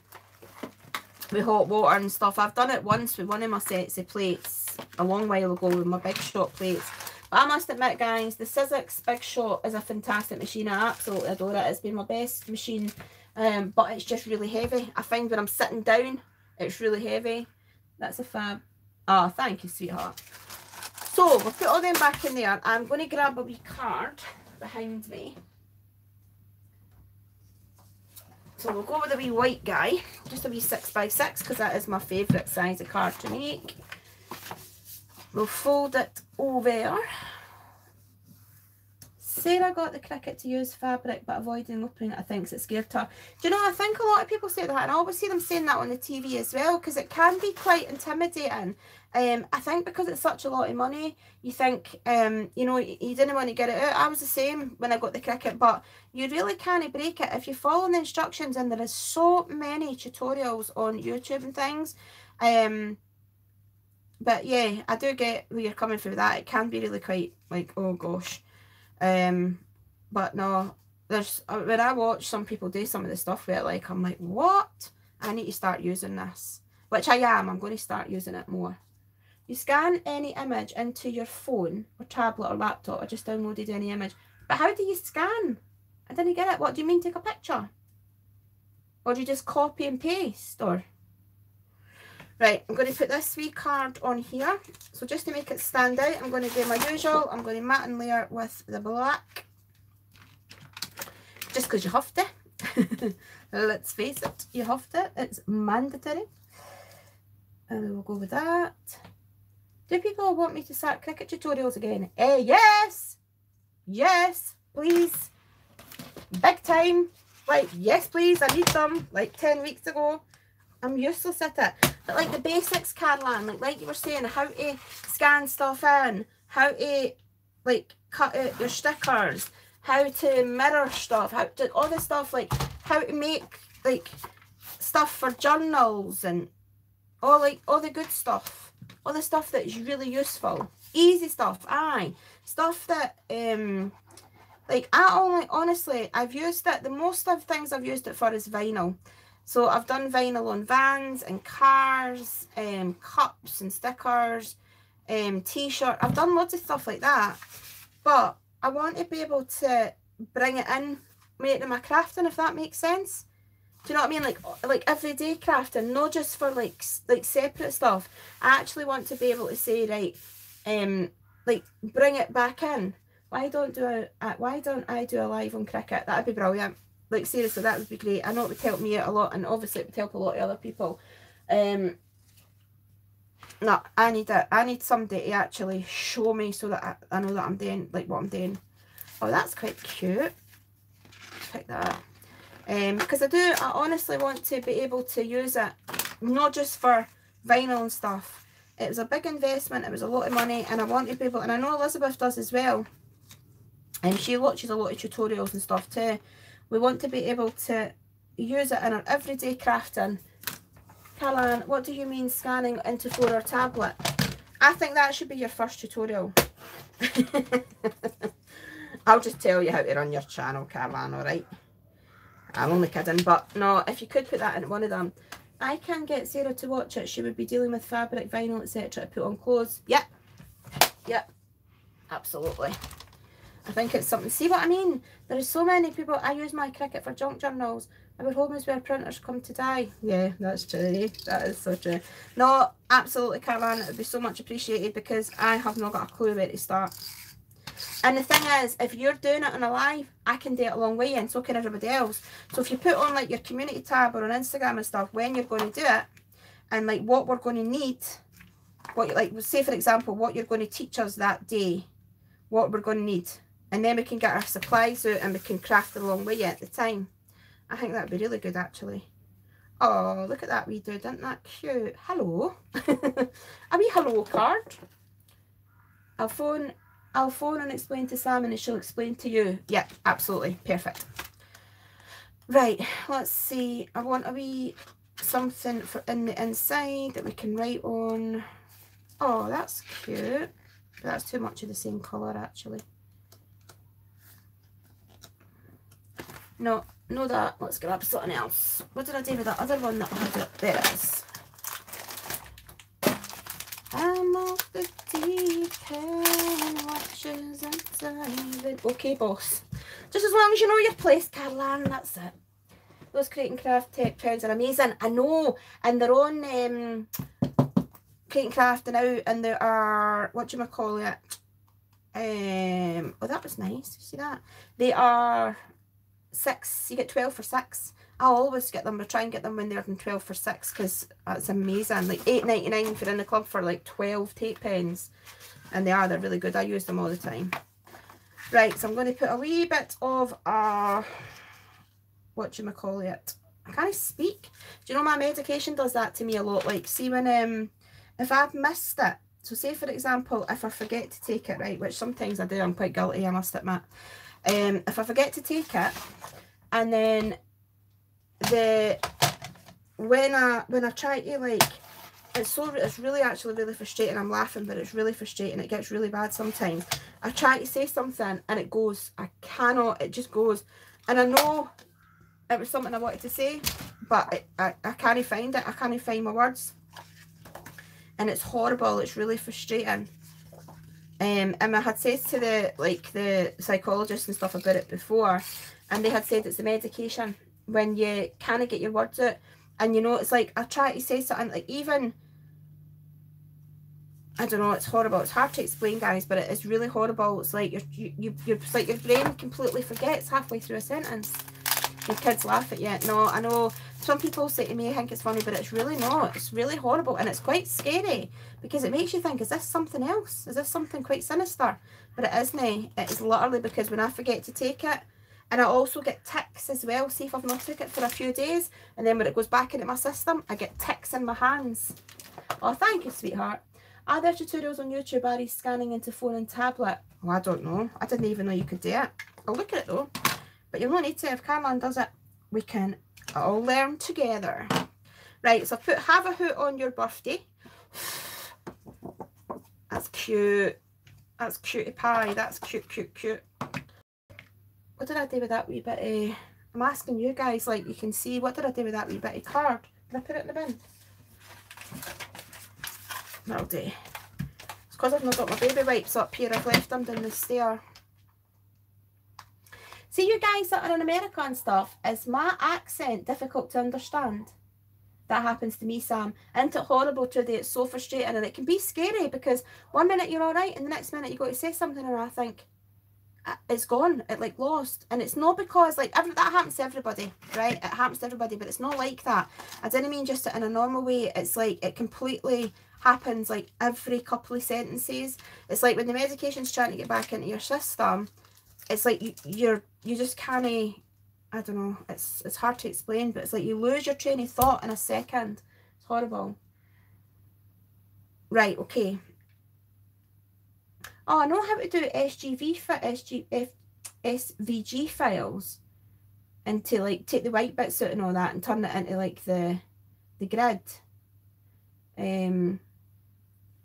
with hot water and stuff. I've done it once with one of my sets of plates a long while ago with my Big Shot plates. But I must admit, guys, the Sizzix Big Shot is a fantastic machine. I absolutely adore it. It's been my best machine. Um, but it's just really heavy. I find when I'm sitting down, it's really heavy. That's a fab. Ah, oh, thank you, sweetheart. So we'll put all them back in there. I'm going to grab a wee card behind me. So we'll go with a wee white guy, just a wee six by six, because that is my favourite size of card to make. We'll fold it over. Sarah got the Cricut to use fabric but avoiding opening it, I think, 'cause it scared her. Do you know, I think a lot of people say that, and I always see them saying that on the T V as well, because it can be quite intimidating. Um, I think because it's such a lot of money, you think, um, you know, you, you didn't want to get it out. I was the same when I got the Cricut, but you really can't break it. If you follow the instructions, and there is so many tutorials on YouTube and things, um, but yeah, I do get where you're coming from with that. It can be really quite, like, oh gosh. Um, but no, there's, when I watch some people do some of the stuff where, like, I'm like, what? I need to start using this, which I am. I'm going to start using it more. You scan any image into your phone or tablet or laptop. I just downloaded any image. But how do you scan? I didn't get it. What do you mean, take a picture? Or do you just copy and paste? Or right, I'm going to put this wee card on here. So just to make it stand out, I'm going to do my usual. I'm going to matte and layer with the black. Just because you have to. Let's face it, you have to. It's mandatory. And we'll go with that. Do people want me to start Cricut tutorials again? Eh, yes! Yes, please. Big time. Like, yes, please. I need them. Like, ten weeks ago. I'm useless at it. But like the basics, Caroline, like like you were saying, how to scan stuff in, how to like cut out your stickers, how to mirror stuff, how to all this stuff, like how to make like stuff for journals and all, like all the good stuff, all the stuff that's really useful, easy stuff, aye, stuff that um like I only honestly I've used it. The most of things I've used it for is vinyl. So I've done vinyl on vans and cars, um, cups and stickers, um, t-shirt. I've done lots of stuff like that. But I want to be able to bring it in me out of my crafting, if that makes sense. Do you know what I mean? Like, like everyday crafting, not just for like like separate stuff. I actually want to be able to say, right, um, like bring it back in. Why don't do a, why don't I do a live on Cricut? That'd be brilliant. Like seriously, that would be great. I know it would help me out a lot, and obviously it would help a lot of other people. Um, no, I need a, I need somebody to actually show me so that I, I know that I'm doing like what I'm doing. Oh, that's quite cute. Pick that up. Um, because I do, I honestly want to be able to use it, not just for vinyl and stuff. It was a big investment, it was a lot of money, and I want to be able, and I know Elizabeth does as well, and she watches a lot of tutorials and stuff too. We want to be able to use it in our everyday crafting. Callan, what do you mean scanning into for our tablet? I think that should be your first tutorial. I'll just tell you how to run your channel, Callan, alright? I'm only kidding, but no, if you could put that in one of them. I can get Sarah to watch it. She would be dealing with fabric, vinyl, et cetera to put on clothes. Yep. Yep. Absolutely. I think it's something. See what I mean? There are so many people. I use my Cricut for junk journals. Our home is where printers come to die. Yeah, that's true. That is so true. No, absolutely, Caroline. It would be so much appreciated because I have not got a clue where to start. And the thing is, if you're doing it on a live, I can do it a long way, and so can everybody else. So if you put on like your community tab or on Instagram and stuff when you're going to do it, and like what we're going to need, what like say for example what you're going to teach us that day, what we're going to need, and then we can get our supplies out and we can craft it a long way at the time. I think that'd be really good actually. Oh, look at that wee dude, isn't that cute? Hello. A wee hello card. I'll phone. I'll phone and explain to Sam and she'll explain to you. Yeah, absolutely. Perfect. Right, let's see. I want a wee something for in the inside that we can write on. Oh, that's cute. That's too much of the same colour, actually. No, no that. Let's grab something else. What did I do with that other one that I had up there? It is. I'm off the deep end, watches and diving. Okay, boss. Just as long as you know your place, Caroline, that's it. Those Crate and Craft tech trends are amazing. I know. And they're on um, Crate and Craft now, and they are, whatchamacallit? Um, oh, that was nice. You see that? They are six. You get twelve for six. I always get them. I try and get them when they're in twelve for six because that's amazing. Like eight ninety-nine if you're in the club for like twelve tape pens. And they are, they're really good. I use them all the time. Right, so I'm going to put a wee bit of a, whatchamacallit, I can't speak. Do you know my medication does that to me a lot? Like, see when, um, if I've missed it, so say for example, if I forget to take it, right, which sometimes I do, I'm quite guilty, I must admit. Um, if I forget to take it, and then, the when I when I try to like it's so it's really actually really frustrating. I'm laughing, but it's really frustrating. It gets really bad sometimes. I try to say something and it goes. I cannot. It just goes. And I know it was something I wanted to say, but it, I I can't find it. I can't find my words, and it's horrible. It's really frustrating. Um, and I had said to the like the psychologist and stuff about it before, and they had said it's the medication. When you can't get your words out, and you know, it's like I try to say something, like even I don't know, it's horrible. It's hard to explain, guys, but it is really horrible. It's like your you, you you're, it's like your brain completely forgets halfway through a sentence. Your kids laugh at you. No, I know some people say to me, I think it's funny, but it's really not. It's really horrible, and it's quite scary because it makes you think: is this something else? Is this something quite sinister? But it isn't. It is literally because when I forget to take it. And I also get ticks as well. See if I've not took it for a few days. And then when it goes back into my system, I get ticks in my hands. Oh, thank you, sweetheart. Are there tutorials on YouTube? Are you scanning into phone and tablet? Oh, I don't know. I didn't even know you could do it. I'll look at it though. But you'll not need to. If Caroline does it, we can all learn together. Right, so put have a hoot on your birthday. That's cute. That's cutie pie. That's cute, cute, cute. What did I do with that wee bit of, I'm asking you guys, like you can see, what did I do with that wee bit of card? Did I put it in the bin? That'll do. It's because I've not got my baby wipes up here, I've left them down the stair. See you guys that are in America and stuff, is my accent difficult to understand? That happens to me, Sam. Isn't it horrible today? It's so frustrating, and it can be scary because one minute you're all right and the next minute you go to say something and I think it's gone, it like lost. And it's not because like every, that happens to everybody, right? It happens to everybody, but it's not like that. I didn't mean just in a normal way. It's like it completely happens like every couple of sentences. It's like when the medication's trying to get back into your system, it's like you, you're you just can't, I don't know, it's it's hard to explain, but it's like you lose your train of thought in a second. It's horrible. Right, okay. Oh, I know how to do S G V, S G F, S V G files, and to like take the white bits out and all that and turn it into like the the grid. Um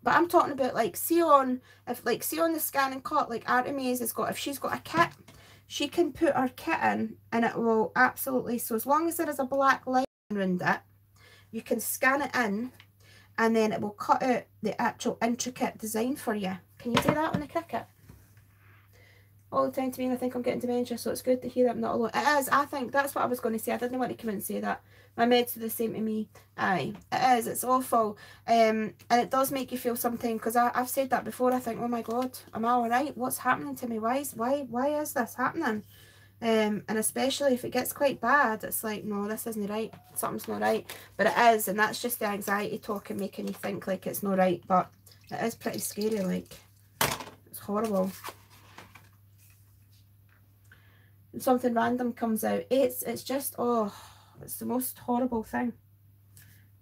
But I'm talking about like see on if like see on the Scan and Cut, like Artemis has got, if she's got a kit, she can put her kit in and it will absolutely, so as long as there is a black line around it, you can scan it in and then it will cut out the actual intricate design for you. Can you do that on the Cricut? All the time to me, and I think I'm getting dementia, so it's good to hear I'm not alone. It is, I think that's what I was going to say. I didn't want to come in and say that. My meds are the same to me. Aye, it is, it's awful. Um, and it does make you feel something, because I've said that before. I think, oh my God, am I all right? What's happening to me? Why is, why, why is this happening? Um, and especially if it gets quite bad, it's like, no, this isn't right. Something's not right. But it is, and that's just the anxiety talking, making you think like it's not right. But it is pretty scary, like, it's horrible. Something random comes out. It's it's just, oh, it's the most horrible thing.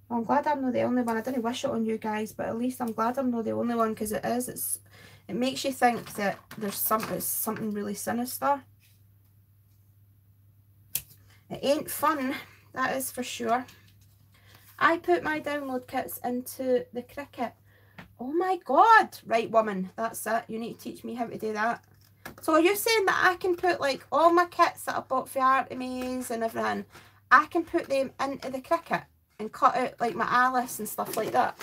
Well, I'm glad I'm not the only one. I didn't wish it on you guys, but at least I'm glad I'm not the only one, because it is. It's it makes you think that there's something something really sinister. It ain't fun, that is for sure. I put my download kits into the Cricut. Oh my God! Right, woman, that's it. You need to teach me how to do that. So are you saying that I can put like all my kits that I bought for Artemis and everything, I can put them into the Cricut and cut out like my Alice and stuff like that?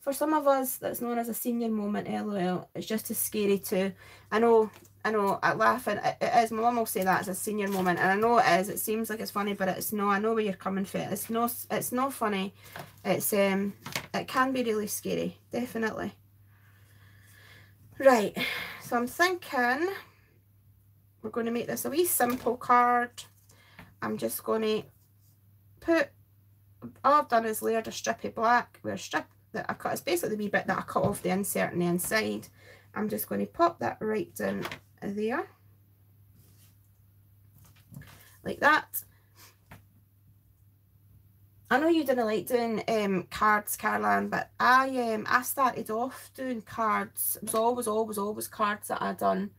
For some of us, that's known as a senior moment, lol. It's just as scary too. I know, I know, I'm laughing. It, it is, my mum will say that, it's a senior moment, and I know it is. It seems like it's funny, but it's no, I know where you're coming from. It's no, it's not funny. It's, um, it can be really scary, definitely. Right, so I'm thinking we're going to make this a wee simple card. I'm just going to put, all I've done is layered a strip of black, where a strip that I cut, it's basically the wee bit that I cut off the insert and the inside. I'm just going to pop that right down there, like that. I know you didn't like doing um, cards, Caroline, but I um, I started off doing cards. It was always, always, always cards that I done.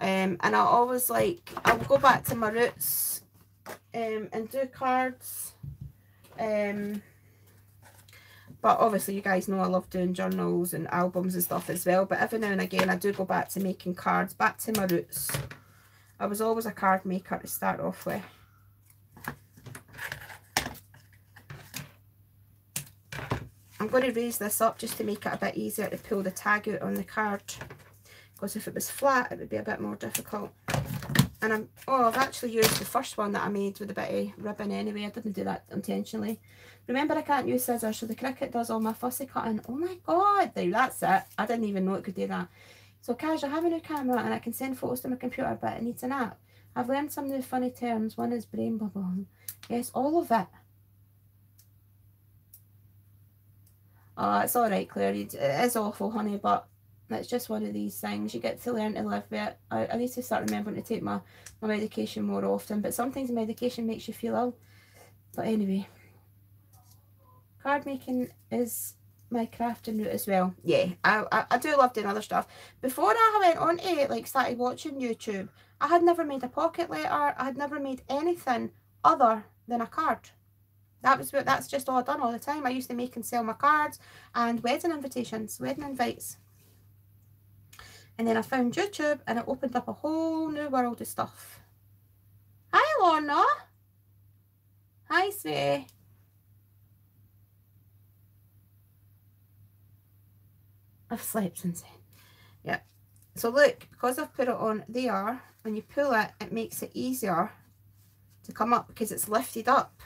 Um, and I always, like, I'll go back to my roots um, and do cards. Um, but obviously, you guys know I love doing journals and albums and stuff as well. But every now and again, I do go back to making cards, back to my roots. I was always a card maker to start off with. I'm going to raise this up just to make it a bit easier to pull the tag out on the card, because if it was flat, it would be a bit more difficult. And I'm, oh, I've actually used the first one that I made with a bit of ribbon anyway. I didn't do that intentionally. Remember, I can't use scissors, so the Cricut does all my fussy cutting. Oh my God, now that's it. I didn't even know it could do that. So, Kaz, I have a new camera and I can send photos to my computer, but it needs an app. I've learned some new funny terms. One is brain bubble. Yes, all of it. Oh, it's all right, Claire. It is awful, honey, but it's just one of these things. You get to learn to live with it. I, I need to start remembering to take my, my medication more often, but sometimes medication makes you feel ill. But anyway, card making is my crafting route as well. Yeah, I, I, I do love doing other stuff. Before I went on to, like, started watching YouTube, I had never made a pocket letter. I had never made anything other than a card. That was what, that's just all I've done all the time. I used to make and sell my cards and wedding invitations, wedding invites. And then I found YouTube and it opened up a whole new world of stuff. Hi, Lorna. Hi, sweetie. I've slept since then. Yeah. So look, because I've put it on there, when you pull it, it makes it easier to come up because it's lifted up.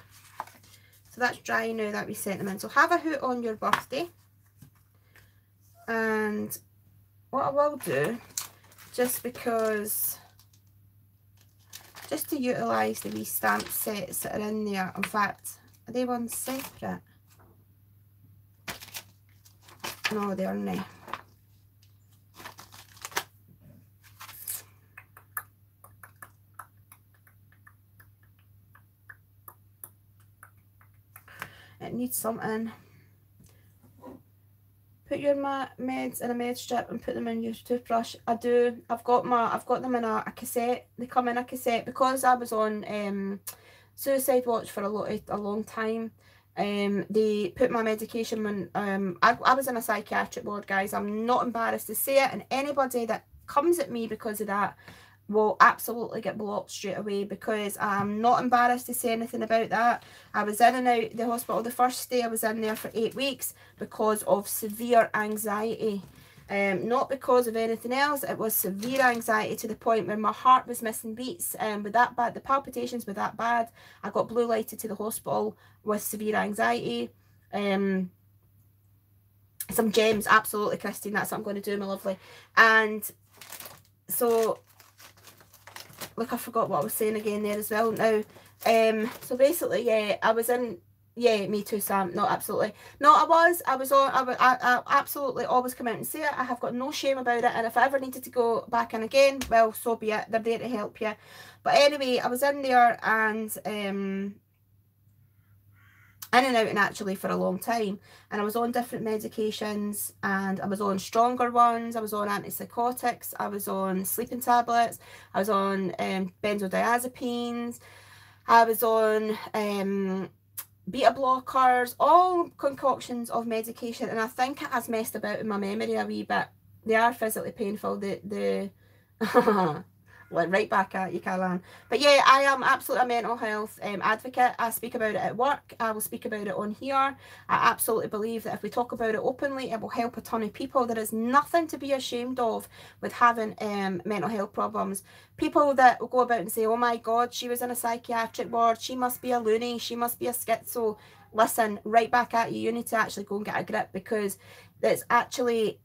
So that's dry now that we sent them in. So have a hoot on your birthday. And what I will do, just because, just to utilise the wee stamp sets that are in there. In fact, are they ones separate? No, they're not. It needs something. Put your meds in a med strip and put them in your toothbrush. I do. I've got my. I've got them in a, a cassette. They come in a cassette because I was on um, suicide watch for a lot of, a long time. Um, they put my medication when um I, I was in a psychiatric ward, guys. I'm not embarrassed to say it, and anybody that comes at me because of that will absolutely get blocked straight away because I'm not embarrassed to say anything about that. I was in and out the hospital the first day I was in there for eight weeks because of severe anxiety. Um, not because of anything else, it was severe anxiety to the point where my heart was missing beats. Um, with that bad, the palpitations were that bad. I got blue lighted to the hospital with severe anxiety. Um, some gems, absolutely, Christine, that's what I'm going to do, my lovely. And so... Look, I forgot what I was saying again there as well now. Um, so basically, yeah, I was in, yeah, me too, Sam. No, absolutely. No, I was, I was on, I, was, I, I absolutely always come out and say it. I have got no shame about it. And if I ever needed to go back in again, well, so be it. They're there to help you. But anyway, I was in there and um, in and out and actually for a long time. And I was on different medications and I was on stronger ones. I was on antipsychotics. I was on sleeping tablets. I was on um, benzodiazepines. I was on um, beta blockers, all concoctions of medication. And I think it has messed about in my memory a wee bit. They are physically painful. The, the Went right back at you, Caroline. But yeah, I am absolutely a mental health um, advocate. I speak about it at work. I will speak about it on here. I absolutely believe that if we talk about it openly, it will help a ton of people. There is nothing to be ashamed of with having um, mental health problems. People that will go about and say, oh my God, she was in a psychiatric ward. She must be a loony. She must be a schizo. Listen, right back at you. You need to actually go and get a grip because it's actually...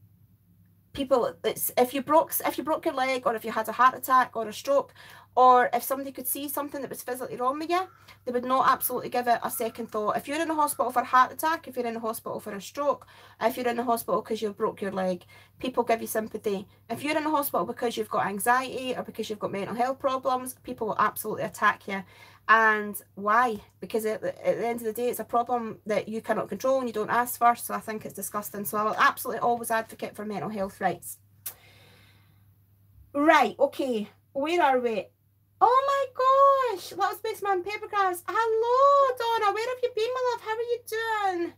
People, it's, if you broke if you broke your leg or if you had a heart attack or a stroke or if somebody could see something that was physically wrong with you, they would not absolutely give it a second thought. If you're in the hospital for a heart attack, if you're in the hospital for a stroke, if you're in the hospital because you broke your leg, people give you sympathy. If you're in the hospital because you've got anxiety or because you've got mental health problems, people will absolutely attack you. And why? Because at the, at the end of the day, it's a problem that you cannot control and you don't ask for. So I think it's disgusting. So I will absolutely always advocate for mental health rights. Right, okay. Where are we? Oh my gosh! Little Spaceman Papercrafts. Hello, Donna. Where have you been, my love? How are you doing?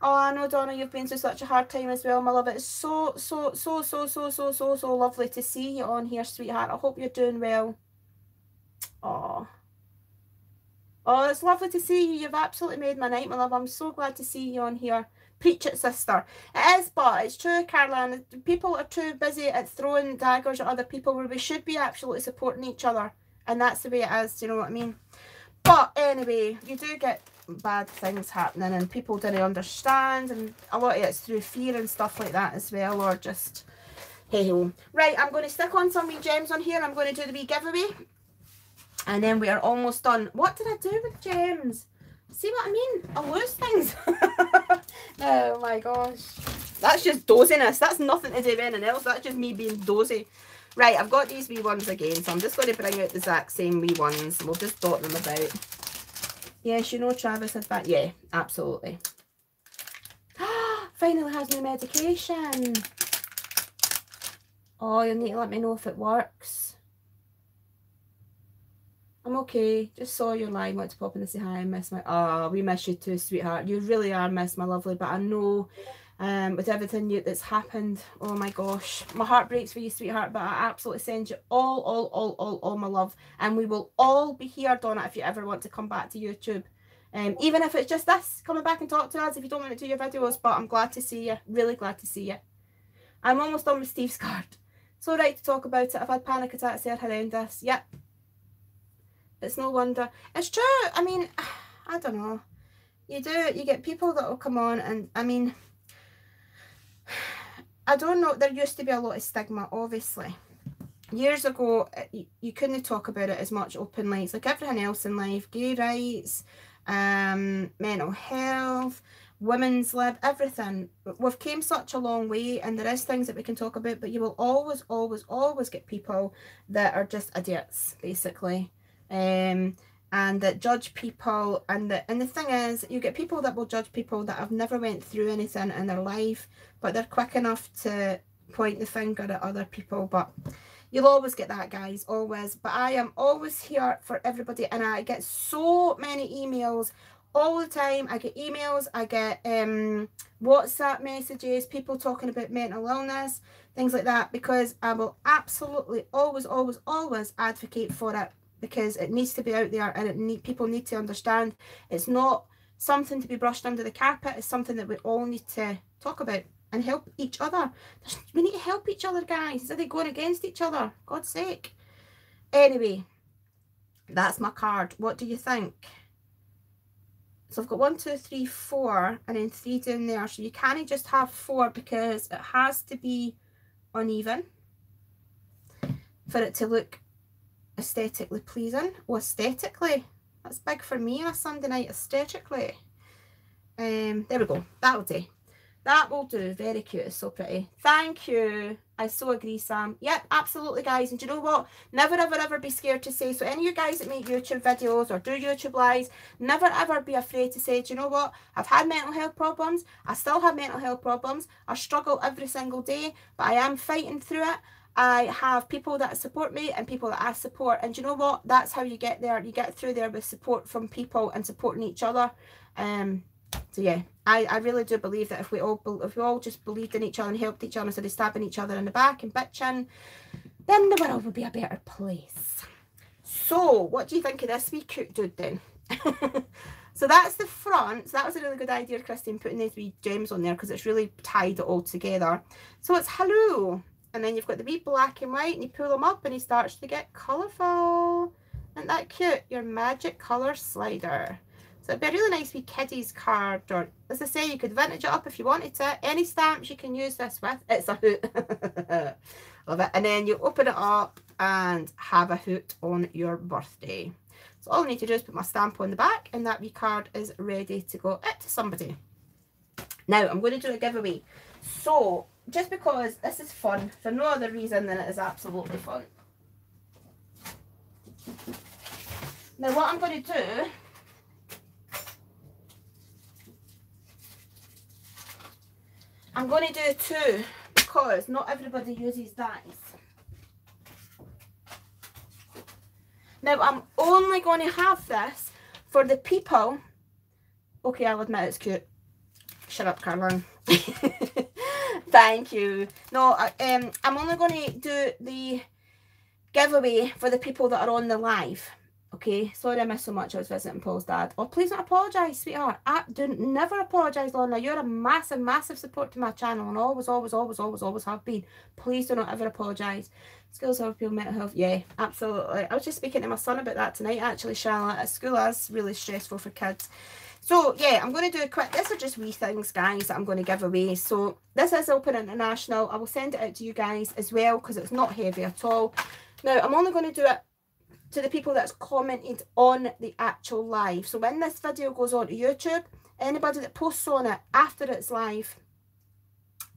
Oh, I know, Donna, you've been through such a hard time as well, my love. It's so, so, so, so, so, so, so, so lovely to see you on here, sweetheart. I hope you're doing well. Oh. Oh, it's lovely to see you. You've absolutely made my night, my love. I'm so glad to see you on here. Preach it, sister. It is, but it's true, Caroline. People are too busy at throwing daggers at other people where we should be absolutely supporting each other. And that's the way it is, do you know what I mean? But anyway, you do get bad things happening and people don't understand. And a lot of it's through fear and stuff like that as well, or just hey-ho. Right, I'm going to stick on some wee gems on here. I'm going to do the wee giveaway. And then we are almost done. What did I do with gems? See what I mean? I lose things. Oh my gosh. That's just doziness. That's nothing to do with anything else. That's just me being dozy. Right, I've got these wee ones again. So I'm just going to bring out the exact same wee ones. We'll just dot them about. Yes, you know Travis had that. Yeah, absolutely. Finally has new medication. Oh, you'll need to let me know if it works. I'm okay. Just saw your line. Want to pop in and say hi. I miss my... Ah, oh, we miss you too, sweetheart. You really are missed, my lovely. But I know um, with everything you, that's happened, oh my gosh. My heart breaks for you, sweetheart. But I absolutely send you all, all, all, all, all my love. And we will all be here, Donna, if you ever want to come back to YouTube. Um, even if it's just this, coming back and talk to us if you don't want to do your videos. But I'm glad to see you. Really glad to see you. I'm almost done with Steve's card. It's all right to talk about it. I've had panic attacks, they're horrendous. Yep. It's no wonder. It's true. I mean, I don't know. You do, you get people that will come on and, I mean, I don't know. There used to be a lot of stigma, obviously. Years ago, you, you couldn't talk about it as much openly. It's like everything else in life, gay rights, um, mental health, women's lib, everything. We've came such a long way and there is things that we can talk about, but you will always, always, always get people that are just idiots, basically. Um, and that judge people, and the and the thing is, you get people that will judge people that have never went through anything in their life, but they're quick enough to point the finger at other people. But you'll always get that, guys, always. But I am always here for everybody, and I get so many emails all the time. I get emails, I get um, WhatsApp messages, people talking about mental illness, things like that, because I will absolutely always, always, always advocate for it. Because it needs to be out there, and it need, people need to understand it's not something to be brushed under the carpet. It's something that we all need to talk about and help each other. There's, we need to help each other, guys. Instead of going against each other, God's sake. Anyway, that's my card. What do you think? So I've got one, two, three, four, and then three down there. So you can't just have four because it has to be uneven for it to look aesthetically pleasing. Well, aesthetically, that's big for me on a Sunday night, aesthetically. Um there we go, that'll do, that will do. Very cute, it's so pretty. Thank you, I so agree, Sam. Yep, absolutely, guys. And do you know what, never ever ever be scared to say, so any of you guys that make YouTube videos or do YouTube lives, never ever be afraid to say, do you know what, I've had mental health problems, I still have mental health problems, I struggle every single day, but I am fighting through it. I have people that support me and people that I support, and you know what, that's how you get there. You get through there with support from people and supporting each other. Um so yeah, I, I really do believe that if we all if we all just believed in each other and helped each other instead of stabbing each other in the back and bitching, then the world would be a better place. So what do you think of this wee cute dude then? So that's the front. So that was a really good idea, Christine, putting these wee gems on there, because it's really tied it all together. So it's hello. And then you've got the wee black and white, and you pull them up and he starts to get colourful. Isn't that cute? Your magic colour slider. So it'd be a really nice wee kiddies card, or as I say, you could vintage it up if you wanted to. Any stamps you can use this with. It's a hoot. Love it. And then you open it up and have a hoot on your birthday. So all I need to do is put my stamp on the back, and that wee card is ready to go out to somebody. Now I'm going to do a giveaway. So just because this is fun, for no other reason than it is absolutely fun. Now what I'm going to do I'm going to do two, because not everybody uses dice. Now I'm only going to have this for the people. Okay, I'll admit it's cute. Shut up, Caroline. Thank you. No, I, um, I'm only going to do the giveaway for the people that are on the live. Okay, sorry I missed so much. I was visiting Paul's dad. Oh, please don't apologise, sweetheart. I do never apologise, Lorna. You're a massive, massive support to my channel, and always, always, always, always, always have been. Please do not ever apologise. Schools help people, mental health. Yeah, absolutely. I was just speaking to my son about that tonight, actually, Charlotte. At school is really stressful for kids. So, yeah, I'm going to do a quick... These are just wee things, guys, that I'm going to give away. So, this is Open International. I will send it out to you guys as well, because it's not heavy at all. Now, I'm only going to do it to the people that's commented on the actual live. So, when this video goes on to YouTube, anybody that posts on it after it's live,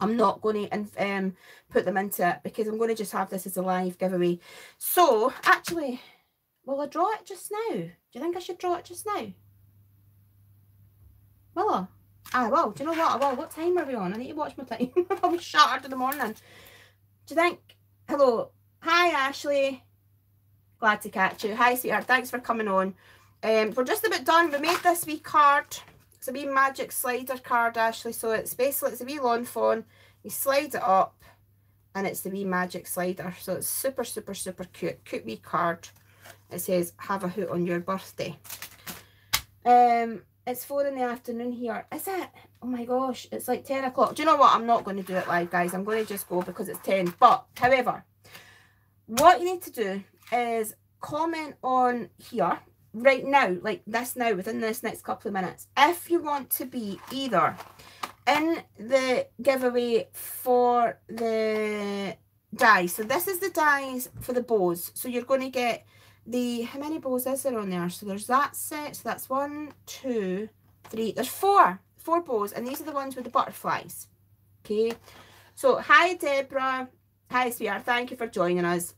I'm not going to um, put them into it, because I'm going to just have this as a live giveaway. So, actually, will I draw it just now? Do you think I should draw it just now? Will I? I will. Do you know what? I will. What time are we on? I need to watch my time. I'll be shattered in the morning. Do you think? Hello. Hi, Ashley. Glad to catch you. Hi, sweetheart. Thanks for coming on. Um, we're just about done. We made this wee card. It's a wee magic slider card, Ashley. So it's basically, it's a wee Lawn Fawn. You slide it up and it's the wee magic slider. So it's super, super, super cute. Cute wee card. It says, have a hoot on your birthday. Um... It's four in the afternoon here. Is it? Oh my gosh, it's like ten o'clock. Do you know what? I'm not going to do it live, guys. I'm going to just go because it's ten. But, however, what you need to do is comment on here right now, like this now, within this next couple of minutes, if you want to be either in the giveaway for the dies. So this is the dies for the bows. So you're going to get the, how many bows is there on there? So there's that set. So that's one, two, three. There's four. Four bows. And these are the ones with the butterflies. Okay. So hi, Deborah. Hi, sweetheart. Thank you for joining us.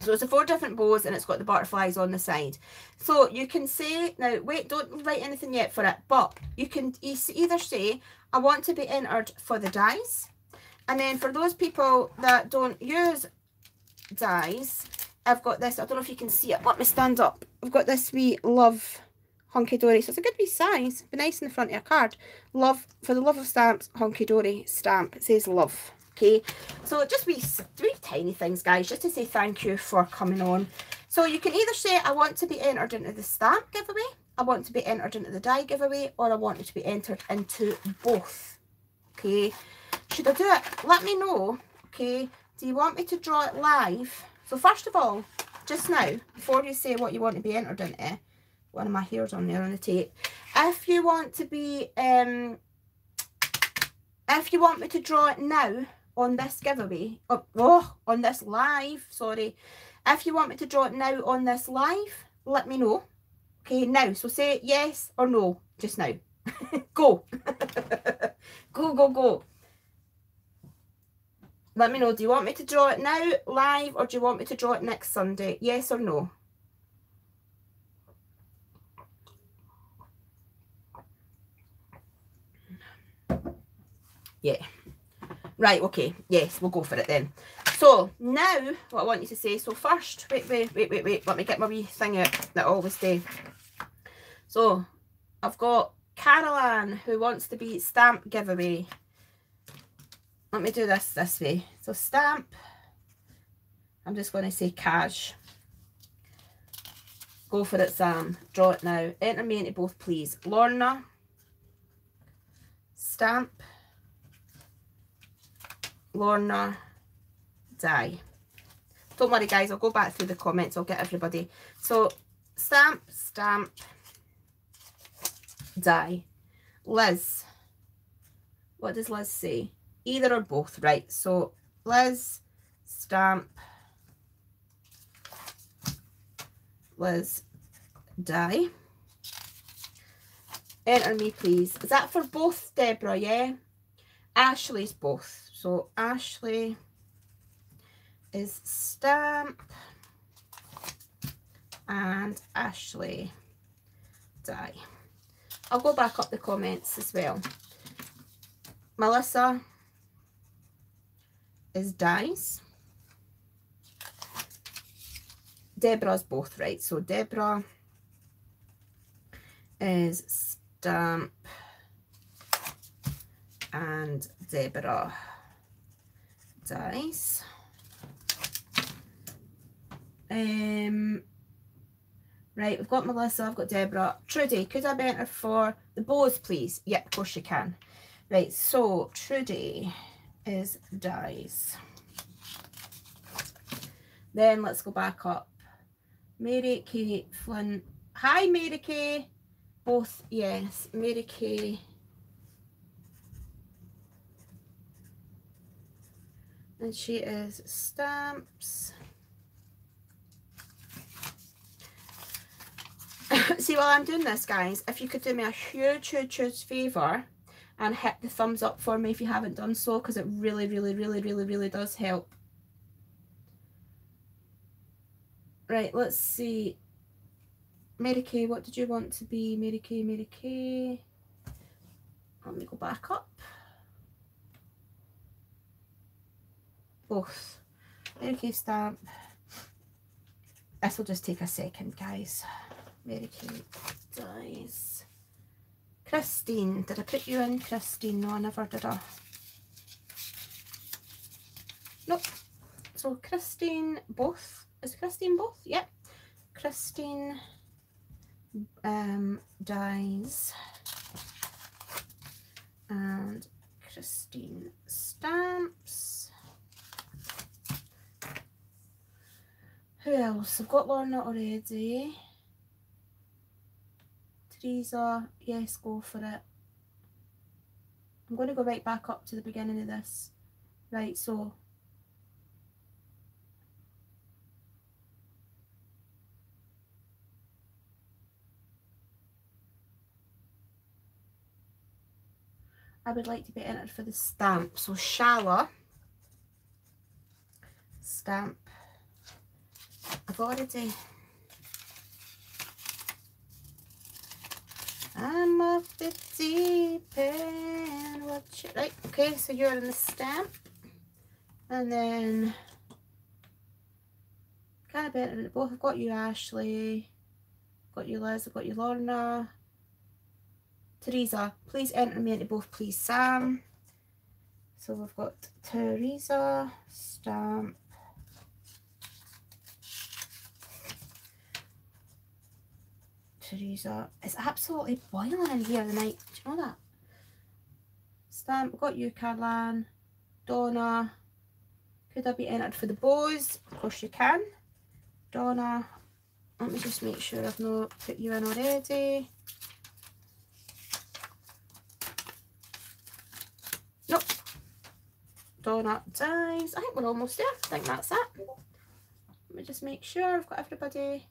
So it's the four different bows and it's got the butterflies on the side. So you can say, now wait, don't write anything yet for it, but you can either say, I want to be entered for the dies. And then for those people that don't use dies, I've got this. I don't know if you can see it. Let me stand up. I've got this wee love Honky Dory. So it's a good wee size. It'd be nice in the front of your card. Love, for the love of stamps, Honky Dory stamp. It says love. Okay, so just wee, wee tiny things, guys, just to say thank you for coming on. So you can either say, I want to be entered into the stamp giveaway, I want to be entered into the die giveaway, or I want you to be entered into both. Okay, should I do it? Let me know. Okay, do you want me to draw it live? So first of all, just now, before you say what you want to be entered into, one of my hairs on there on the tape, if you want to be, um, if you want me to draw it now, on this giveaway, oh, oh, on this live, sorry. If you want me to draw it now on this live, let me know. Okay, now, so say yes or no, just now. Go. Go, go, go. Let me know, do you want me to draw it now, live, or do you want me to draw it next Sunday? Yes or no? Yeah. Right, okay, yes, we'll go for it then. So now what I want you to say, so first, wait, wait, wait, wait, wait, let me get my wee thing out that I always do. So I've got Caroline who wants to be stamp giveaway. Let me do this this way. So stamp, I'm just going to say cash. Go for it, Sam. Draw it now. Enter me into both, please. Lorna. Stamp. Lorna, die. Don't worry, guys, I'll go back through the comments, I'll get everybody. So stamp, stamp, die. Liz, what does Liz say? Either or both, right? So Liz, stamp, Liz, die. Enter me, please. Is that for both, Deborah? Yeah. Ashley's both. So Ashley is stamp and Ashley die. I'll go back up the comments as well. Melissa is dies. Deborah's both, right? So Deborah is stamp and Deborah dies. Um, right, we've got Melissa, I've got Deborah. Trudy, could I be entered for the bows, please? Yeah, of course you can. Right, so Trudy is dies. Then let's go back up. Mary Kay Flynn. Hi, Mary Kay. Both, yes. Mary Kay. And she is stamps. See, while I'm doing this, guys, if you could do me a huge, huge, huge favour and hit the thumbs up for me if you haven't done so, because it really, really, really, really, really does help. Right, let's see. Mary Kay, what did you want to be? Mary Kay, Mary Kay. Let me go back up. Both. Mary Kay stamp. This will just take a second, guys. Mary Kay dies. Christine. Did I put you in, Christine? No, I never did. I? Nope. So Christine both. Is Christine both? Yep. Christine um, dies. And Christine stamps. Who else? I've got Lorna already. Teresa, yes, go for it. I'm going to go right back up to the beginning of this. Right, so. I would like to be entered for the stamp. So shower, stamp. I've already. I'm off the deep end. Watch it. Right, okay, so you're in the stamp. And then, kind of better than both. I've got you, Ashley. I've got you, Liz. I've got you, Lorna. Teresa, please enter me into both, please, Sam. So we've got Teresa, stamp. Teresa, it's absolutely boiling in here tonight. Do you know that? Stamp, got you, Caroline. Donna, could I be entered for the bows? Of course you can. Donna, let me just make sure I've not put you in already. Donut dies. I think we're almost there. I think that's it. Let me just make sure I've got everybody.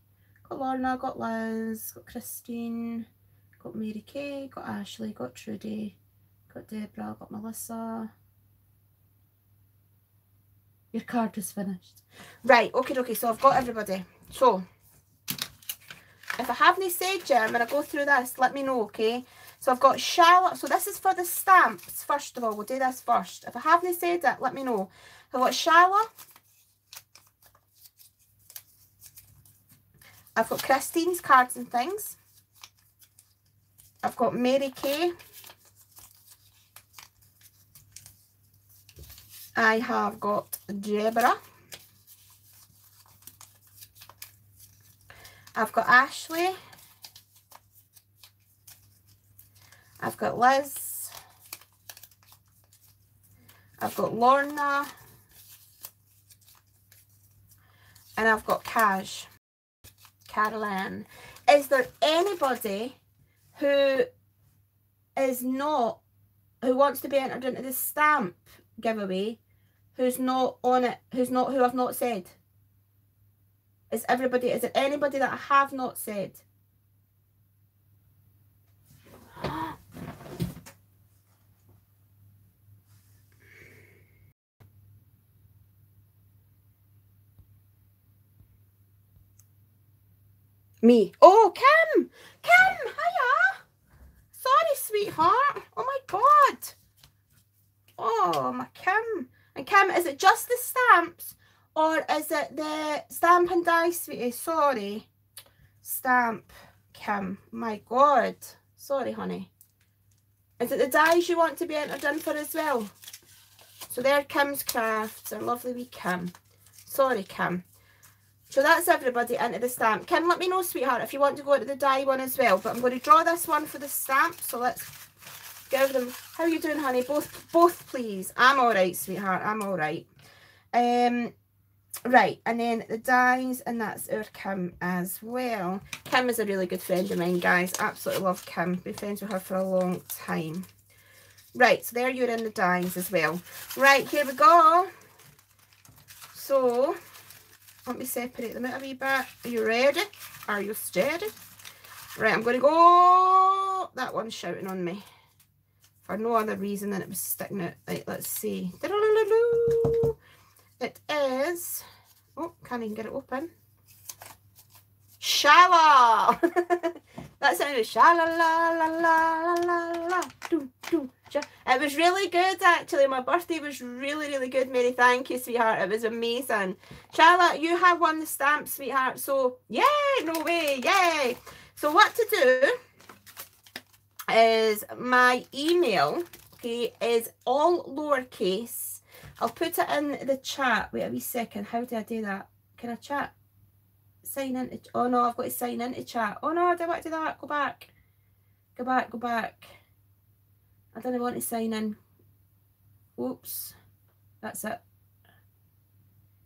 Got Lorna, got Liz, got Christine, got Mary Kay, got Ashley, got Trudy, got Deborah, got Melissa. Your card is finished. Right, okay, okay, so I've got everybody. So if I haven't said you, I'm gonna go through this, let me know, okay? So I've got Charlotte, so this is for the stamps, first of all, we'll do this first. If I haven't said it, let me know. I've got Charlotte. I've got Christine's cards and things. I've got Mary Kay. I have got Deborah. I've got Ashley. I've got Liz, I've got Lorna, and I've got Kaj, Caroline. Is there anybody who is not, who wants to be entered into this stamp giveaway, who's not on it, who's not, who I've not said? Is everybody, is there anybody that I have not said? Me. Oh, Kim! Kim! Hiya! Sorry, sweetheart. Oh, my God. Oh, my Kim. And Kim, is it just the stamps or is it the stamp and die, sweetie? Sorry. Stamp, Kim. My God. Sorry, honey. Is it the dies you want to be entered in for as well? So they're Kim's crafts. They're lovely wee Kim. Sorry, Kim. So that's everybody into the stamp. Kim, let me know, sweetheart, if you want to go into the die one as well. But I'm going to draw this one for the stamp. So let's give them. How are you doing, honey? Both, both, please. I'm all right, sweetheart. I'm all right. Um, right, and then the dies, and that's our Kim as well. Kim is a really good friend of mine, guys. Absolutely love Kim. Been friends with her for a long time. Right, so there you're in the dies as well. Right, here we go. So. Let me separate them out a wee bit. Are you ready? Are you steady? Right, I'm going to go. That one's shouting on me. For no other reason than it was sticking out. Right, let's see. It is. Oh, can't even get it open. Shala! That's how it was. Shala la la la la la. Do, do. It was really good, actually. My birthday was really, really good, Mary. Thank you, sweetheart. It was amazing. Charlotte, you have won the stamp, sweetheart. So, yay! No way! Yay! So, what to do is my email, okay, is all lowercase. I'll put it in the chat. Wait a wee second. How do I do that? Can I chat? Sign in. Oh, no, I've got to sign into chat. Oh, no, I don't want to do that. Go back. Go back, go back. I don't want to sign in. Whoops. That's it.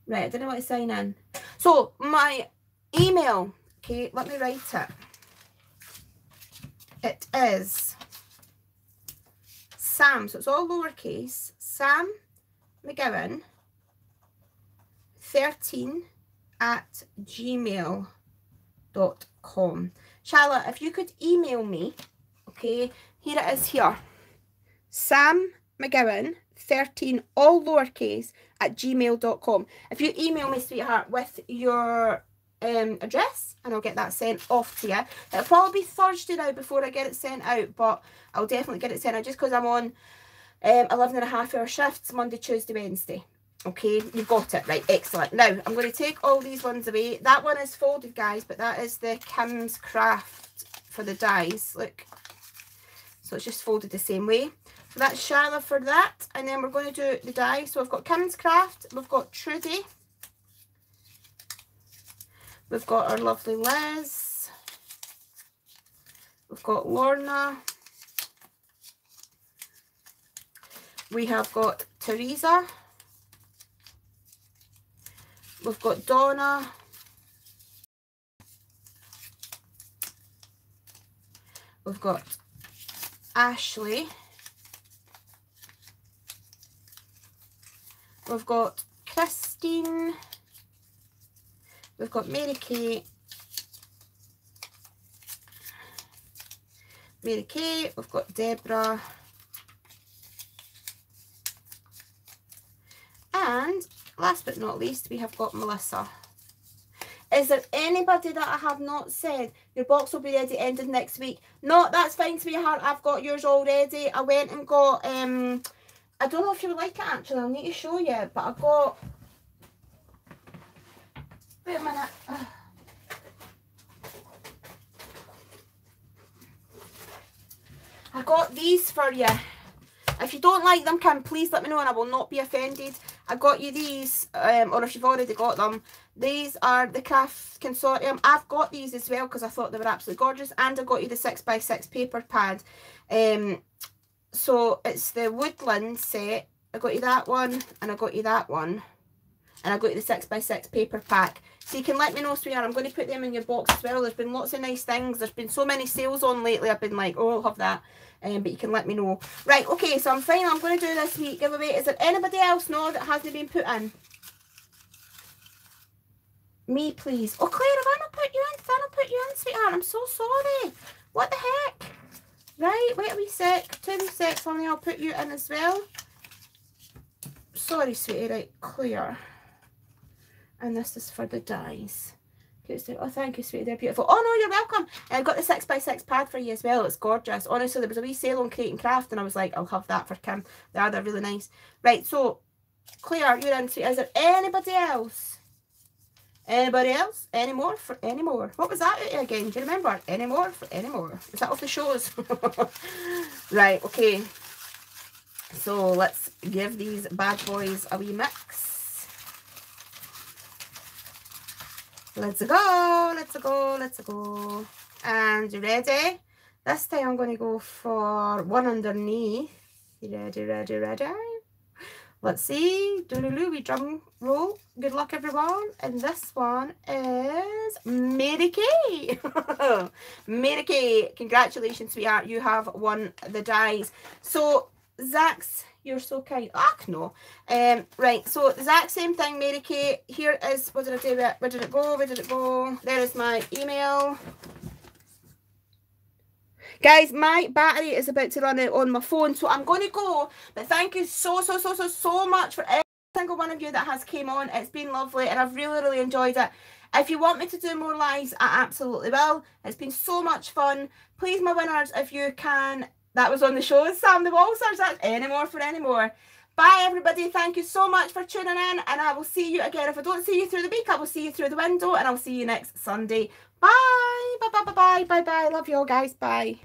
Right, I don't know what to sign in. So my email, okay, let me write it. It is Sam, so it's all lowercase, Sam McGowan thirteen at gmail dot com. Charlotte, if you could email me, okay, here it is here. Sam McGowan thirteen, all lowercase, at gmail dot com. If you email me, sweetheart, with your um, address, and I'll get that sent off to you. It'll probably be Thursday now before I get it sent out, but I'll definitely get it sent out just because I'm on um, eleven and a half hour shifts, Monday, Tuesday, Wednesday. Okay, you've got it. Right, excellent. Now, I'm going to take all these ones away. That one is folded, guys, but that is the Kim's Craft for the dies. Look. So it's just folded the same way. So that's Sharla for that. And then we're going to do the die. So I've got Kim's Craft. We've got Trudy. We've got our lovely Liz. We've got Lorna. We have got Teresa. We've got Donna. We've got Ashley. We've got Christine. We've got Mary Kay. Mary Kay. We've got Deborah. And last but not least, we have got Melissa. Is there anybody that I have not said? Your box will be ready end of next week. No, that's fine, sweetheart. I've got yours already. I went and got, um, I don't know if you would like it actually. I'll need to show you, but I got, wait a minute. Uh, I got these for you. If you don't like them, Kim, please let me know and I will not be offended. I got you these, um, or if you've already got them, these are the Craft Consortium. I've got these as well because I thought they were absolutely gorgeous, and I got you the six by six paper pad. Um, so it's the Woodland set. I got you that one, and I got you that one, and I got you the six by six paper pack. So you can let me know, sweetheart. I'm going to put them in your box as well. There's been lots of nice things. There's been so many sales on lately. I've been like, oh, I'll have that. Um, but you can let me know. Right, okay, so I'm fine. I'm going to do this week giveaway. Is there anybody else, no, that hasn't been put in? Me, please. Oh, Claire, have I not put you in? Have I not put you in, sweetheart? I'm so sorry. What the heck? Right, wait a wee sec. Two wee secs, honey. I'll put you in as well. Sorry, sweetie. Right, Claire. And this is for the dies. Oh, thank you, sweetie. They're beautiful. Oh, no, you're welcome. I've got the six by six pad for you as well. It's gorgeous. Honestly, there was a wee sale on Crate and Craft, and I was like, I'll have that for Kim. They are, they're really nice. Right, so, Claire, you're in, sweetie. Is there anybody else? Anybody else? Any more for any more? What was that again? Do you remember? Any more for any more? Is that off the shows? Right, okay. So, let's give these bad boys a wee mix. Let's go, let's go, let's go. And you ready? This time I'm going to go for one underneath. You ready, ready, ready? Let's see. Doodaloo, we drum roll. Good luck, everyone. And this one is Mary Kay. Mary Kay, congratulations, sweetheart. You have won the dies. So, Zach's, you're so kind. Ach, no. Um, right, so the exact same thing, Mary Kay. Here is, what did I do with it? Where did it go? Where did it go? There is my email. Guys, my battery is about to run out on my phone, so I'm going to go. But thank you so, so, so, so, so much for every single one of you that has came on. It's been lovely, and I've really, really enjoyed it. If you want me to do more lives, I absolutely will. It's been so much fun. Please, my winners, if you can... That was on the show with Sam the Walsers. That's any more for any more. Bye, everybody. Thank you so much for tuning in. And I will see you again. If I don't see you through the week, I will see you through the window. And I'll see you next Sunday. Bye. Bye, bye, bye, bye, bye, bye. Love you all, guys. Bye.